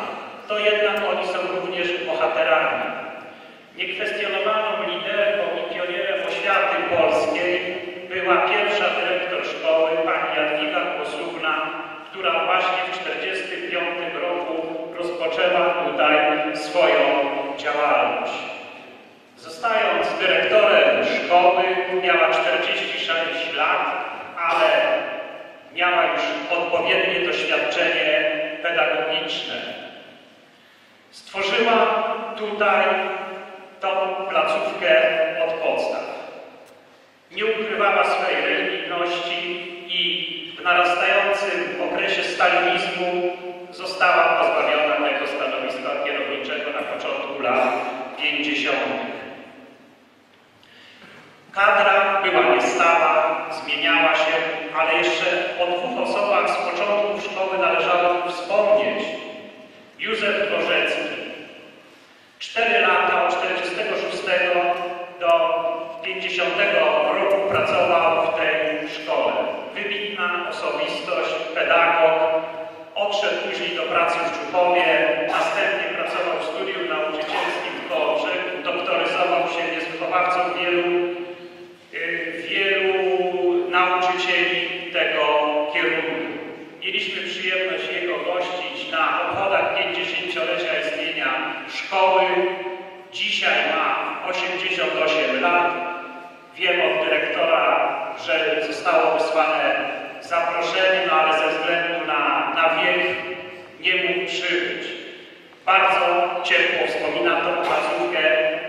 to jednak oni są również bohaterami. Niekwestionowaną liderką i pionierem oświaty polskiej była pierwsza dyrektor szkoły, pani Jadwiga Kłosówna, która właśnie w tysiąc dziewięćset czterdziestym piątym roku rozpoczęła tutaj swoją działalność. Zostając dyrektorem szkoły, miała 40 odpowiednie doświadczenie pedagogiczne. Stworzyła tutaj tą placówkę od podstaw. Nie ukrywała swej religijności i w narastającym okresie stalinizmu została pozbawiona tego stanowiska kierowniczego na początku lat pięćdziesiątych. Kadra była niestała, zmieniała się, ale jeszcze o dwóch osobach z początku szkoły należało wspomnieć. Józef Dworzecki. cztery lata od czterdziestego szóstego do pięćdziesiątego roku pracował w tej szkole. Wybitna osobistość, pedagog. Odszedł później do pracy w Czupowie, następnie pracował w studium nauczycielskim w Kołobrzegu, doktoryzował się, jest wychowawcą wielu, wielu nauczycieli tego kierunku. Mieliśmy przyjemność jego gościć na obchodach pięćdziesięciolecia istnienia szkoły. Dzisiaj ma osiemdziesiąt osiem lat. Wiem od dyrektora, że zostało wysłane zaproszenie, no ale ze względu na, na wiek nie mógł przybyć. Bardzo ciepło wspomina tą placówkę.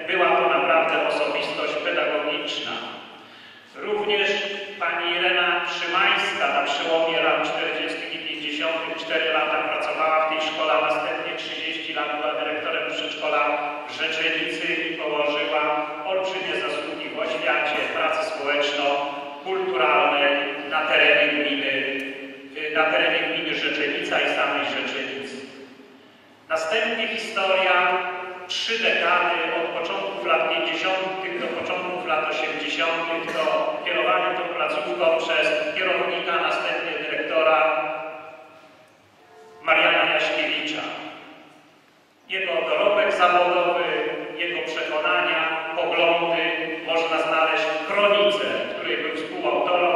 Była to naprawdę osobistość pedagogiczna. Również pani Irena Szymańska na przełomie lat czterdziestych i pięćdziesiątych cztery lata pracowała w tej szkole, a następnie trzydzieści lat była dyrektorem przedszkola w Rzeczenicy i położyła olbrzymie zasługi w oświacie, pracy społeczno-kulturalnej na terenie gminy, na terenie gminy Rzeczenica i samej Rzeczenicy. Następnie historia, trzy dekady od początków lat pięćdziesiątych do początków lat osiemdziesiątych to kierowanie tą placówką przez kierownika, następnie dyrektora Mariana Jaśkiewicza. Jego dorobek zawodowy, jego przekonania, poglądy można znaleźć w kronice, której był współautorem.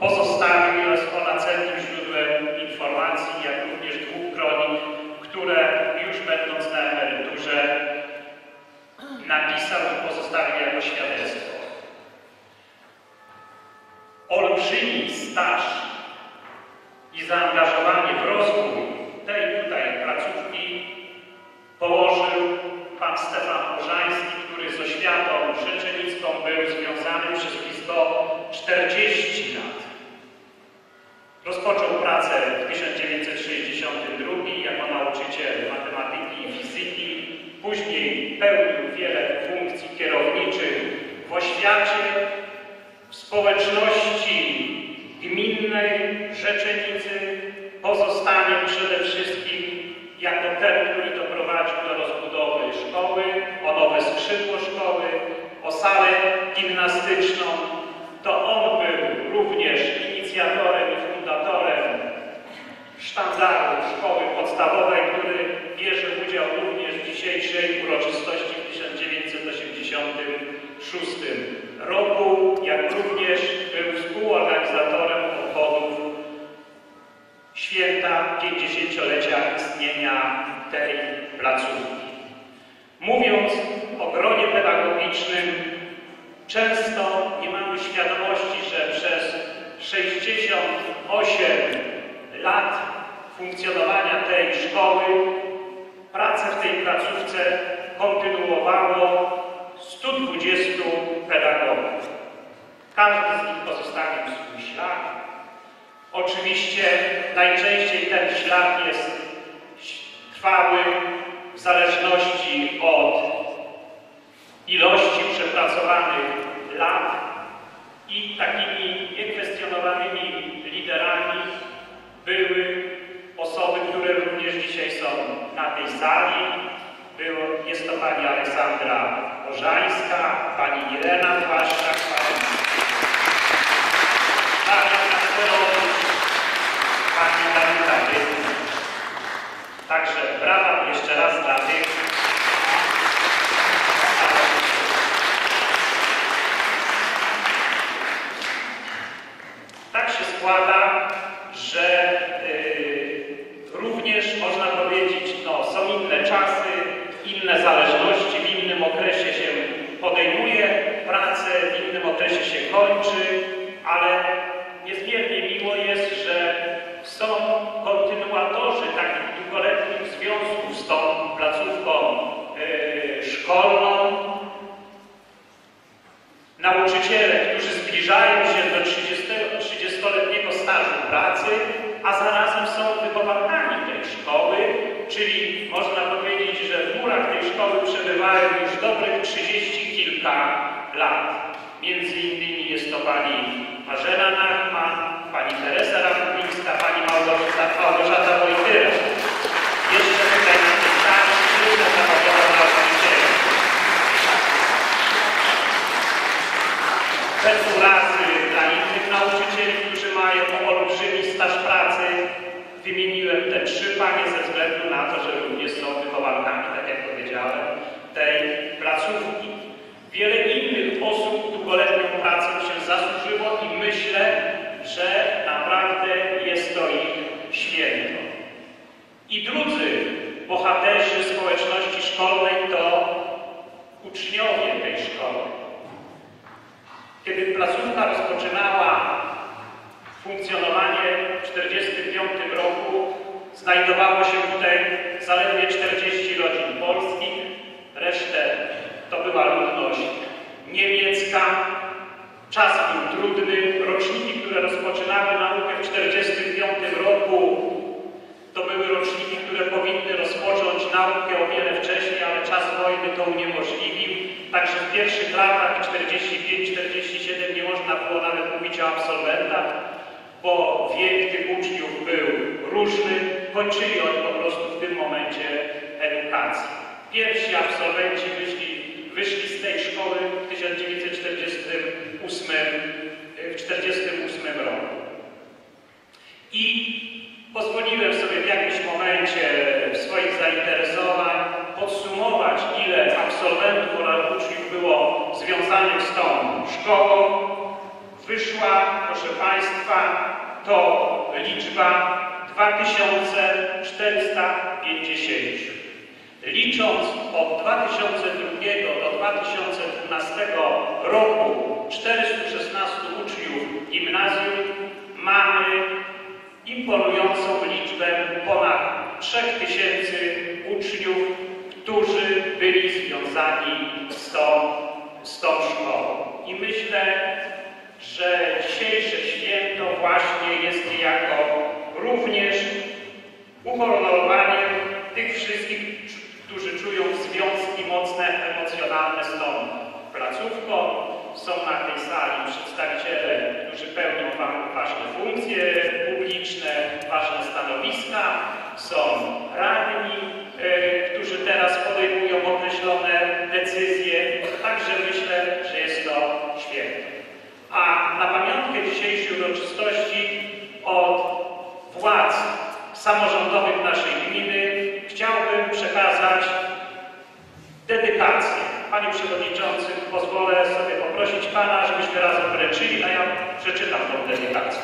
Pozostawił jest ona cennym źródłem informacji, jak również dwóch kronik, które już będąc na emeryturze napisał i pozostawił jako świadectwo. Olbrzymi staż i zaangażowanie w rozwój tej tutaj placówki położył pan Stefan Orzański, który z oświatą rzeczenicką był związany przez blisko czterdzieści lat. Rozpoczął pracę w tysiąc dziewięćset sześćdziesiątym drugim jako nauczyciel matematyki i fizyki. Później pełnił wiele funkcji kierowniczych w oświacie, w społeczności gminnej Rzeczenicy, pozostanie przede wszystkim jako ten, który doprowadził do rozbudowy szkoły, o nowe skrzydło szkoły, o salę gimnastyczną. To on był również inicjatorem i fundatorem sztandaru szkoły podstawowej, który bierze udział również w dzisiejszej uroczystości w tysiąc dziewięćset osiemdziesiątym szóstym roku, jak również był współorganizatorem obchodów święta pięćdziesięciolecia istnienia tej placówki. Mówiąc o gronie pedagogicznym, często nie mamy świadomości, że przez sześćdziesiąt osiem lat funkcjonowania tej szkoły pracę w tej placówce kontynuowało stu dwudziestu pedagogów. Każdy z nich pozostawił swój ślad. Oczywiście najczęściej ten ślad jest trwały w zależności od ilości przepracowanych lat i takimi niekwestionowanymi liderami były osoby, które również dzisiaj są na tej sali. Było, jest to pani Aleksandra Orzańska, pani Irena Płaszczak, pani Agnieta Kasperowicz, pani Agnieta Wystron. Także brawa jeszcze raz dla tych. Tak się składa, że yy, również można powiedzieć, no są inne czasy, inne zależności, w innym okresie się podejmuje pracę, w innym okresie się kończy, ale niezmiernie miło jest, że są Nauczyciele, którzy zbliżają się do trzydziestoletniego stażu pracy, a zarazem są wychowankami tej szkoły, czyli można powiedzieć, że w murach tej szkoły przebywają już dobrych trzydzieści kilka lat. Między innymi jest to pani Marzena Nachman, pani Teresa Rambuńska, pani Małgorzata, Małgorzata Wojtyla. Jeszcze tutaj Pensulacy dla innych nauczycieli, którzy mają olbrzymi staż pracy. Wymieniłem te trzy panie ze względu na to, że również są wychowankami, tak jak powiedziałem, tej placówki. Wiele innych osób długoletnią pracą się zasłużyło i myślę, że naprawdę jest to ich święto. I drudzy bohaterzy społeczności szkolnej to uczniowie tej szkoły. Kiedy placówka rozpoczynała funkcjonowanie w tysiąc dziewięćset czterdziestym piątym roku, znajdowało się tutaj zaledwie czterdzieści rodzin polskich, resztę to była ludność niemiecka. Czas był trudny. Roczniki, które rozpoczynały naukę w tysiąc dziewięćset czterdziestym piątym roku, to były roczniki, które powinny rozpocząć naukę o wiele wcześniej, ale czas wojny to uniemożliwił. Także w pierwszych latach czterdziestym piątym czterdziestym siódmym nie można było nawet mówić o absolwentach, bo wiek tych uczniów był różny. Kończyli oni po prostu w tym momencie edukację. Pierwsi absolwenci wyszli, wyszli z tej szkoły w tysiąc dziewięćset czterdziestym ósmym roku. I pozwoliłem sobie w jakimś momencie swoich zainteresowań podsumować, ile absolwentów oraz uczniów było związanych z tą szkołą. Wyszła, proszę Państwa, to liczba dwa tysiące czterysta pięćdziesiąt. Licząc od dwa tysiące drugiego do dwa tysiące dwunastego roku czterystu szesnastu uczniów gimnazjum, mamy imponującą liczbę ponad trzech tysięcy uczniów, którzy byli związani z tą, z tą szkołą. I myślę, że dzisiejsze święto właśnie jest niejako również uhonorowaniem tych wszystkich, którzy czują związki mocne, emocjonalne z tą placówką. Są na tej sali przedstawiciele, którzy pełnią ważne funkcje publiczne, ważne stanowiska. Są radni, e, którzy teraz podejmują określone decyzje. Także myślę, że jest to świetne. A na pamiątkę dzisiejszej uroczystości od władz samorządowych naszej gminy chciałbym przekazać dedykację. Panie Przewodniczący, pozwolę sobie poprosić Pana, żebyśmy razem wyleczyli, a ja przeczytam tą dedykację.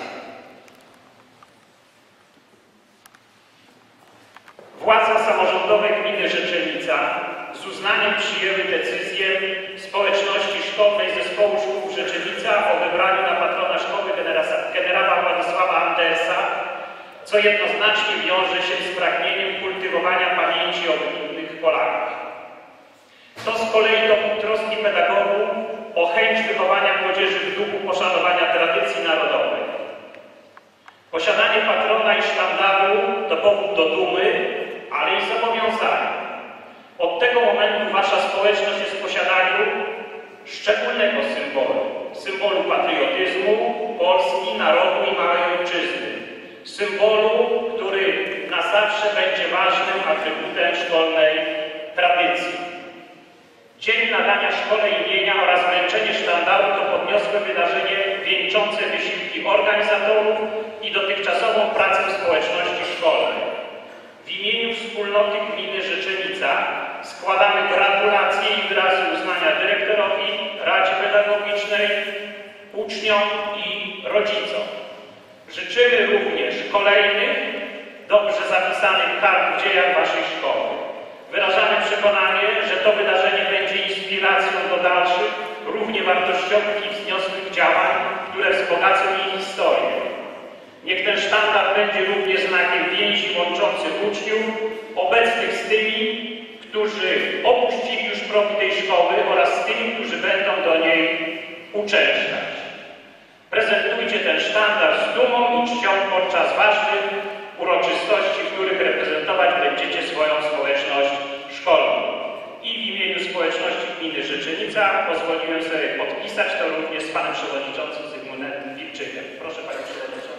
Władze samorządowe gminy Rzeczenica z uznaniem przyjęły decyzję społeczności szkolnej Zespołu Szkół Rzeczenica o wybraniu na patrona szkoły generała Władysława Andersa, co jednoznacznie wiąże się z pragnieniem kultywowania pamięci o wybitnych Polakach. To z kolei dowód troski pedagogów o chęć wychowania młodzieży w duchu poszanowania tradycji narodowych. Posiadanie patrona i sztandaru to powód do dumy, ale i zobowiązania. Od tego momentu wasza społeczność jest w posiadaniu szczególnego symbolu. Symbolu patriotyzmu, Polski, narodu i małej ojczyzny. Symbolu, który na zawsze będzie ważnym atrybutem szkolnej tradycji. Dzień nadania szkole imienia oraz wręczenie sztandaru to podniosłe wydarzenie wieńczące wysiłki organizatorów i dotychczasową pracę w społeczności szkolnej. W imieniu wspólnoty gminy Rzeczenica składamy gratulacje i wyrazy uznania dyrektorowi, Radzie Pedagogicznej, uczniom i rodzicom. Życzymy również kolejnych dobrze zapisanych kart w dziejach waszej szkoły. Wyrażamy przekonanie, że to wydarzenie będzie inspiracją do dalszych, równie wartościowych i wzniosłych działań, które wzbogacą jej historię. Niech ten sztandar będzie również znakiem więzi łączących uczniów, obecnych z tymi, którzy opuścili już progi tej szkoły oraz z tymi, którzy będą do niej uczęszczać. Prezentujcie ten sztandar z dumą i czcią podczas ważnych uroczystości, w których reprezentować będziecie swoją społeczność szkolną. I w imieniu społeczności gminy Rzeczenica pozwoliłem sobie podpisać to również z panem przewodniczącym Zygmuntem Wilczykiem. Proszę panie przewodniczący.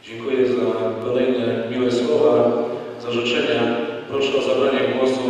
Dziękuję za kolejne miłe słowa, za życzenia. Proszę o zabranie głosu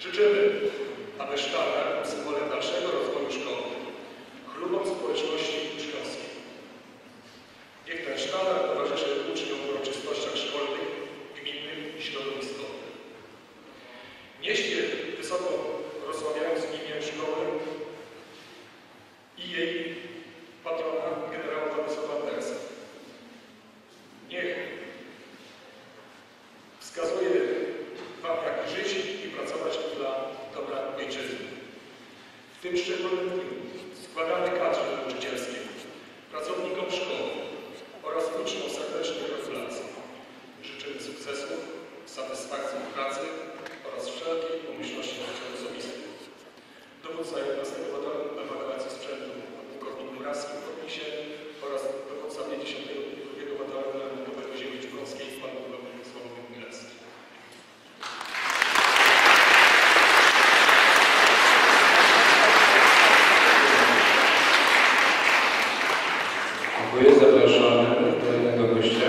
Życzymy, aby Sztandar był symbolem dalszego rozwoju szkoły, chlubą społeczności uczniowskiej. Niech ten sztandar towarzyszy uczniom w uroczystościach szkolnych, gminnych i środowiskowych. Nieście wysoko rozmawiając imię szkoły i jej patrona generała Władysława Andersa. Niech wskazuje Wam, jak żyć i pracować dla dobra ojczyzny. W tym szczególnym dniu składamy kadrze nauczycielskiej, pracownikom szkoły oraz uczniom serdecznych gratulacji. Życzymy sukcesów, satysfakcji w pracy oraz wszelkiej pomyślności w życiu osobistym. Dowódca jedenastego Batalionu Ewakuacji Sprzętu pułkownik Muraskim w Korpisie oraz dowódca pięćdziesiątego drugiego Batalionu Armatowego Ziemi Czukowskiej pan pułkownik Sławomir Milewski. Dziękuję. Zapraszamy do gościa.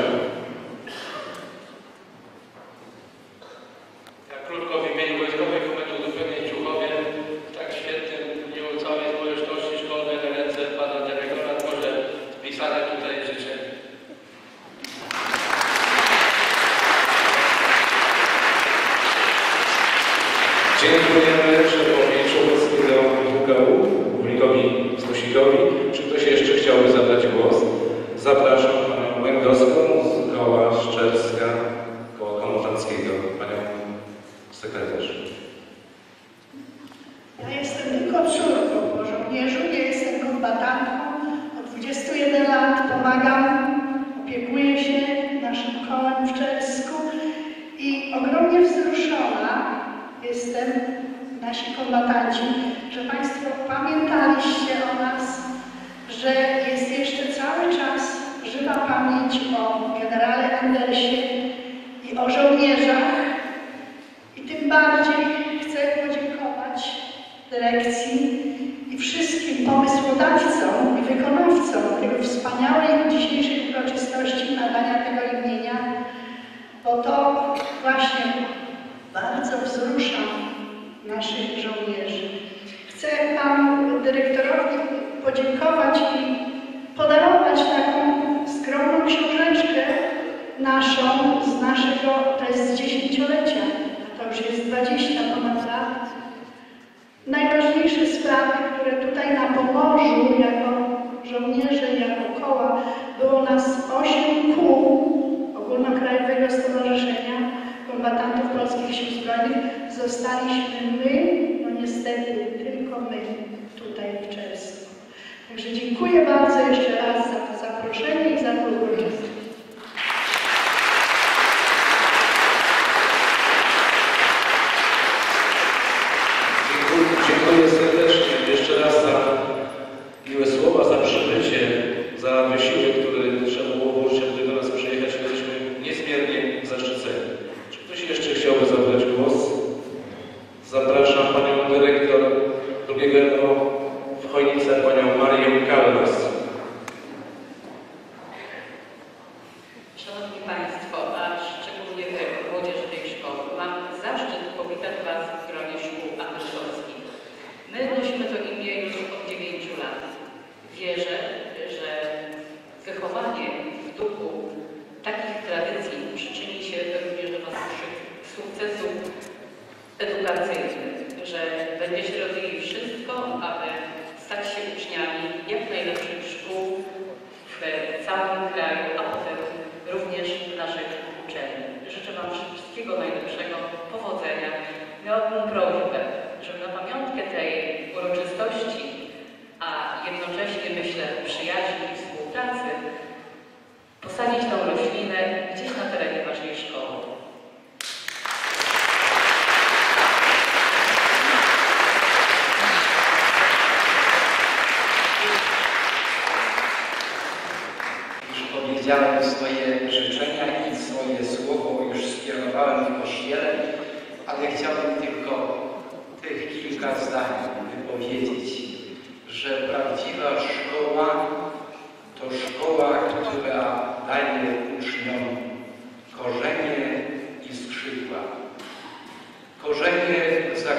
Korzenie, za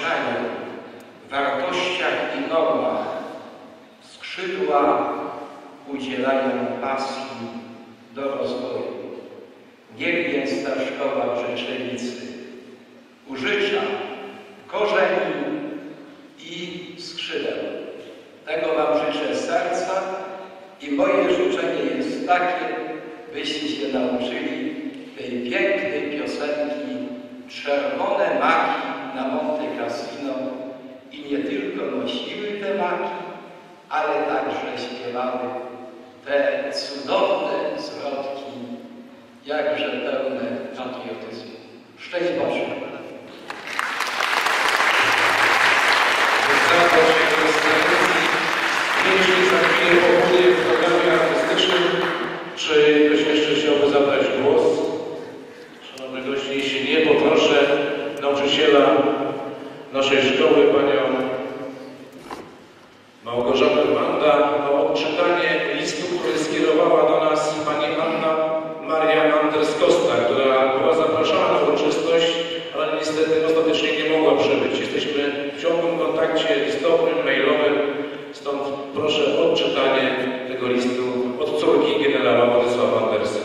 zwyczaju, wartościach i normach skrzydła udzielają pasji do rozwoju. Niech więc ta szkoła w Rzeczenicy użycza korzeni i skrzydeł. Tego wam życzę z serca i moje życzenie jest takie, byście się nauczyli tej pięknej piosenki Czerwone maki na Monte Cassino i nie tylko nosiły te maki, ale także śpiewały te cudowne zwrotki, jakże pełne patriotyzmu. Szczęść Boże! Zostało się do tradycji, większej za chwilę południe w programie artystycznym. Czy ktoś jeszcze chciałby zabrać głos? Szanowni goście, jeśli nie, poproszę nauczyciela naszej szkoły, panią Małgorzatę Wanda, o odczytanie listu, który skierowała do nas pani Anna Maria Anders-Kosta, która była zapraszana na uroczystość, ale niestety ostatecznie nie mogła przybyć. Jesteśmy w ciągłym kontakcie listowym, mailowym, stąd proszę o odczytanie tego listu od córki generała Władysława Andersa.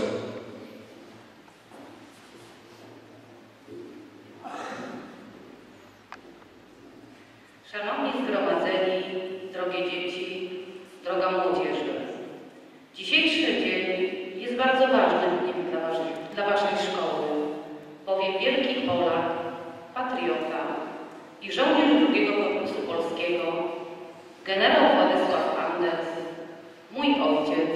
Szanowni zgromadzeni, drogie dzieci, droga młodzieży. Dzisiejszy dzień jest bardzo ważnym dniem dla, wasze, dla Waszej szkoły, bowiem wielki Polak, patriota i żołnierz drugiego Korpusu Polskiego, generał Władysław Anders, mój ojciec,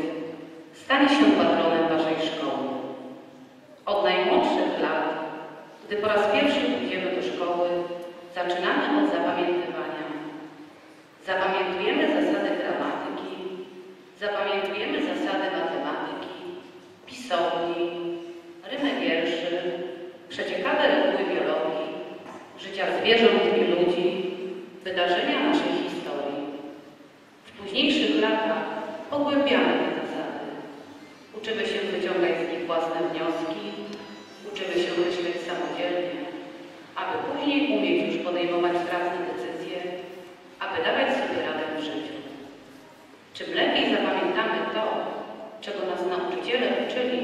stanie się patronem Waszej szkoły. Od najmłodszych lat, gdy po raz pierwszy pójdziemy do szkoły, zaczynamy od zapamiętywania. Zapamiętujemy zasady gramatyki, zapamiętujemy zasady matematyki, pisowni, rymy wierszy, przeciekawe reguły biologii, życia zwierząt i ludzi, wydarzenia naszej historii. W późniejszych latach pogłębiamy te zasady. Uczymy się wyciągać z nich własne wnioski, uczymy się myśleć samodzielnie, aby później umieć już podejmować trafne decyzje, aby dawać sobie radę w życiu. Czym lepiej zapamiętamy to, czego nas nauczyciele uczyli,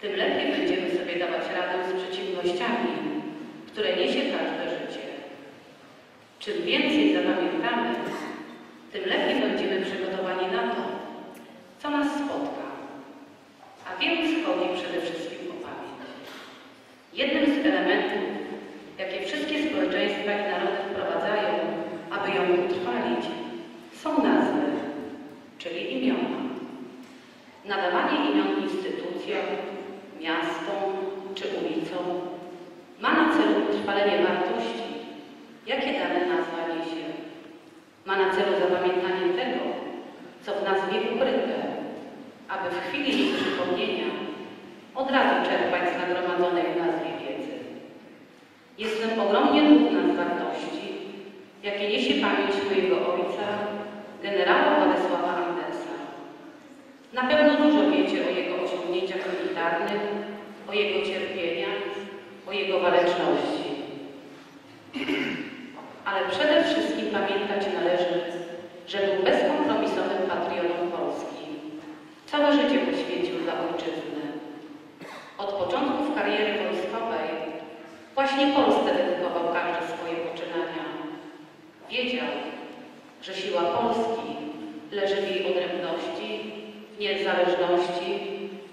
tym lepiej będziemy sobie dawać radę z przeciwnościami, które niesie każde życie. Czym więcej zapamiętamy, tym lepiej będziemy przygotowani na to, co nas spotka. A więc chodzi przede wszystkim o pamięć. Jednym z elementów, jakie wszystkie społeczeństwa i narody wprowadzają, aby ją utrwalić, są nazwy, czyli imiona. Nadawanie imion instytucjom, miastom czy ulicom ma na celu utrwalenie wartości, jakie dane nazwa niesie. Ma na celu zapamiętanie tego, co w nazwie ukryte, aby w chwili jej przypomnienia od razu czerpać z nagromadzonej w nazwie wiedzy. Jestem ogromnie dumna z wartości, jakie niesie pamięć mojego ojca, generała Władysława Andersa. Na pewno dużo wiecie o jego osiągnięciach militarnych, o jego cierpieniach, o jego waleczności. Ale przede wszystkim pamiętać należy, że był bezkompromisowym patriotą Polski. Całe życie poświęcił dla ojczyzny. Od początków kariery wojskowej właśnie Polsce dedykował każde swoje poczynania. Wiedział, że siła Polski leży w jej odrębności, w niezależności,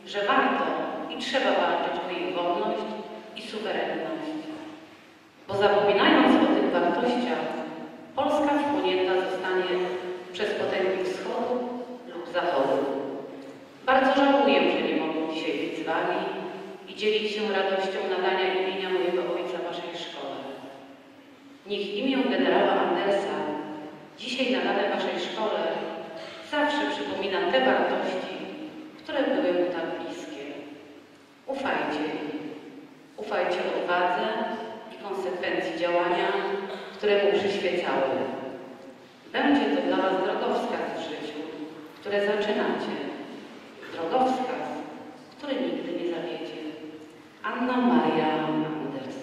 że warto i trzeba walczyć o jej wolność i suwerenność. Bo zapominając o tych wartościach, Polska wchłonięta zostanie przez potęgi Wschodu lub Zachodu. Bardzo żałuję, że nie mogę dzisiaj być z Wami i dzielić się radością nadania imienia mojego ojca Waszej szkole. Niech imię generała Andersa, dzisiaj nadane Waszej szkole, zawsze przypomina te wartości, które były mu tak bliskie. Ufajcie im. Ufajcie odwadze i konsekwencji działania, które mu przyświecały. Będzie to dla Was drogowskaz w życiu, które zaczynacie. Drogowskaz, który nigdy nie zawiedzie. Anna Maria Anders.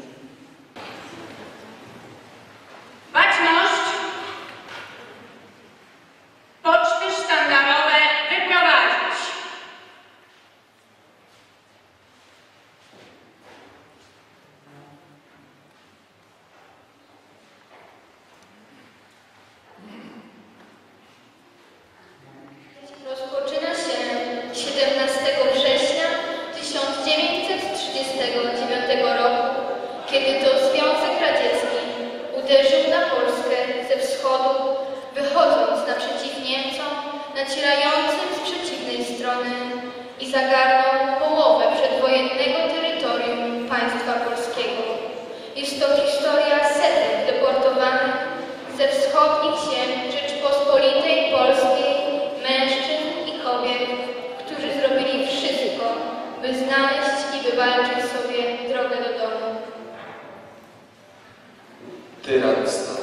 tyran stał,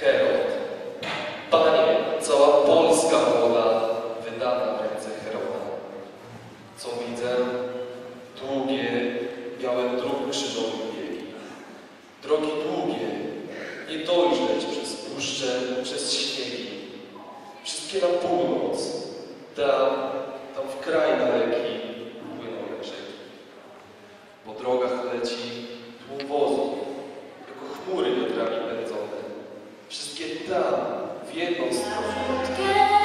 Herod. Panie, cała Polska wola wydana w ręce Heroda. Co widzę? Długie, białe dróg krzyżowych biegi. Drogi długie, nie dojrzeć przez puszczę, przez śniegi. Wszystkie na północ, tam, tam w kraj daleki płyną rzeki. Po drogach leci tłum wozów, jako chmury wiatrami pędzone. Wszystkie tam, w jedną stronę. Bye.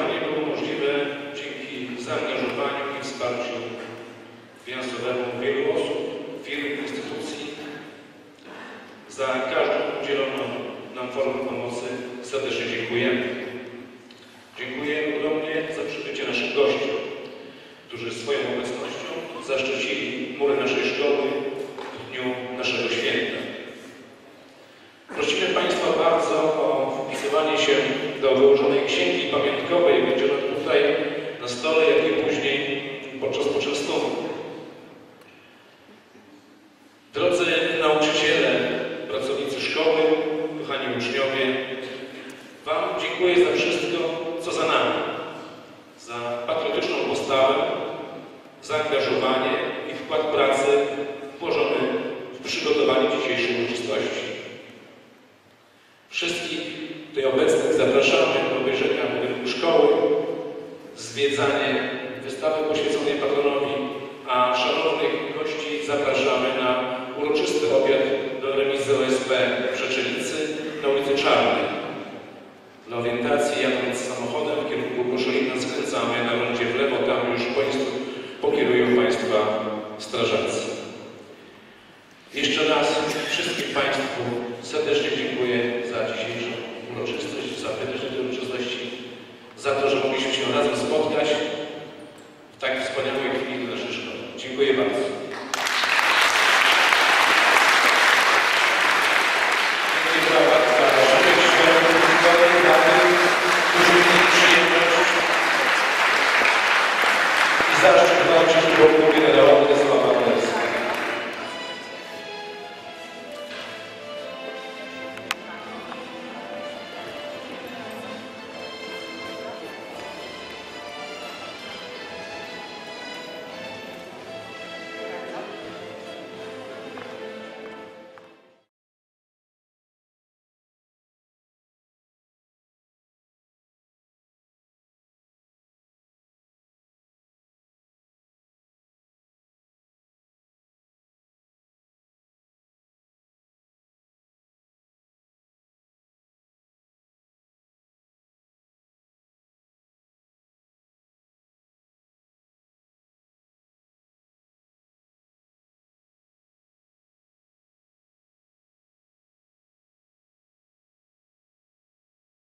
Oddziaływanie było możliwe dzięki zaangażowaniu i wsparciu finansowemu wielu osób, wielu instytucji. Za każdą udzieloną nam formę pomocy serdecznie dziękujemy. Dziękuję ogromnie za przybycie naszych gości, którzy swoją obecnością zaszczycili mury naszej szkoły w dniu naszego święta. Prosimy Państwa bardzo o wpisywanie się do wyłożonej księgi pamiątkowej, będzie ona tutaj na stole, jak i później podczas poczęstunku. Drodzy nauczyciele, pracownicy szkoły, kochani uczniowie, Wam dziękuję za wszystko, co za nami, za patriotyczną postawę, zaangażowanie i wkład pracy włożony w przygotowanie dzisiejszej uroczystości. Wszystkich tutaj obecnych zapraszamy do obejrzenia budynku szkoły, zwiedzanie wystawy poświęconej patronowi, a szanownych gości zapraszamy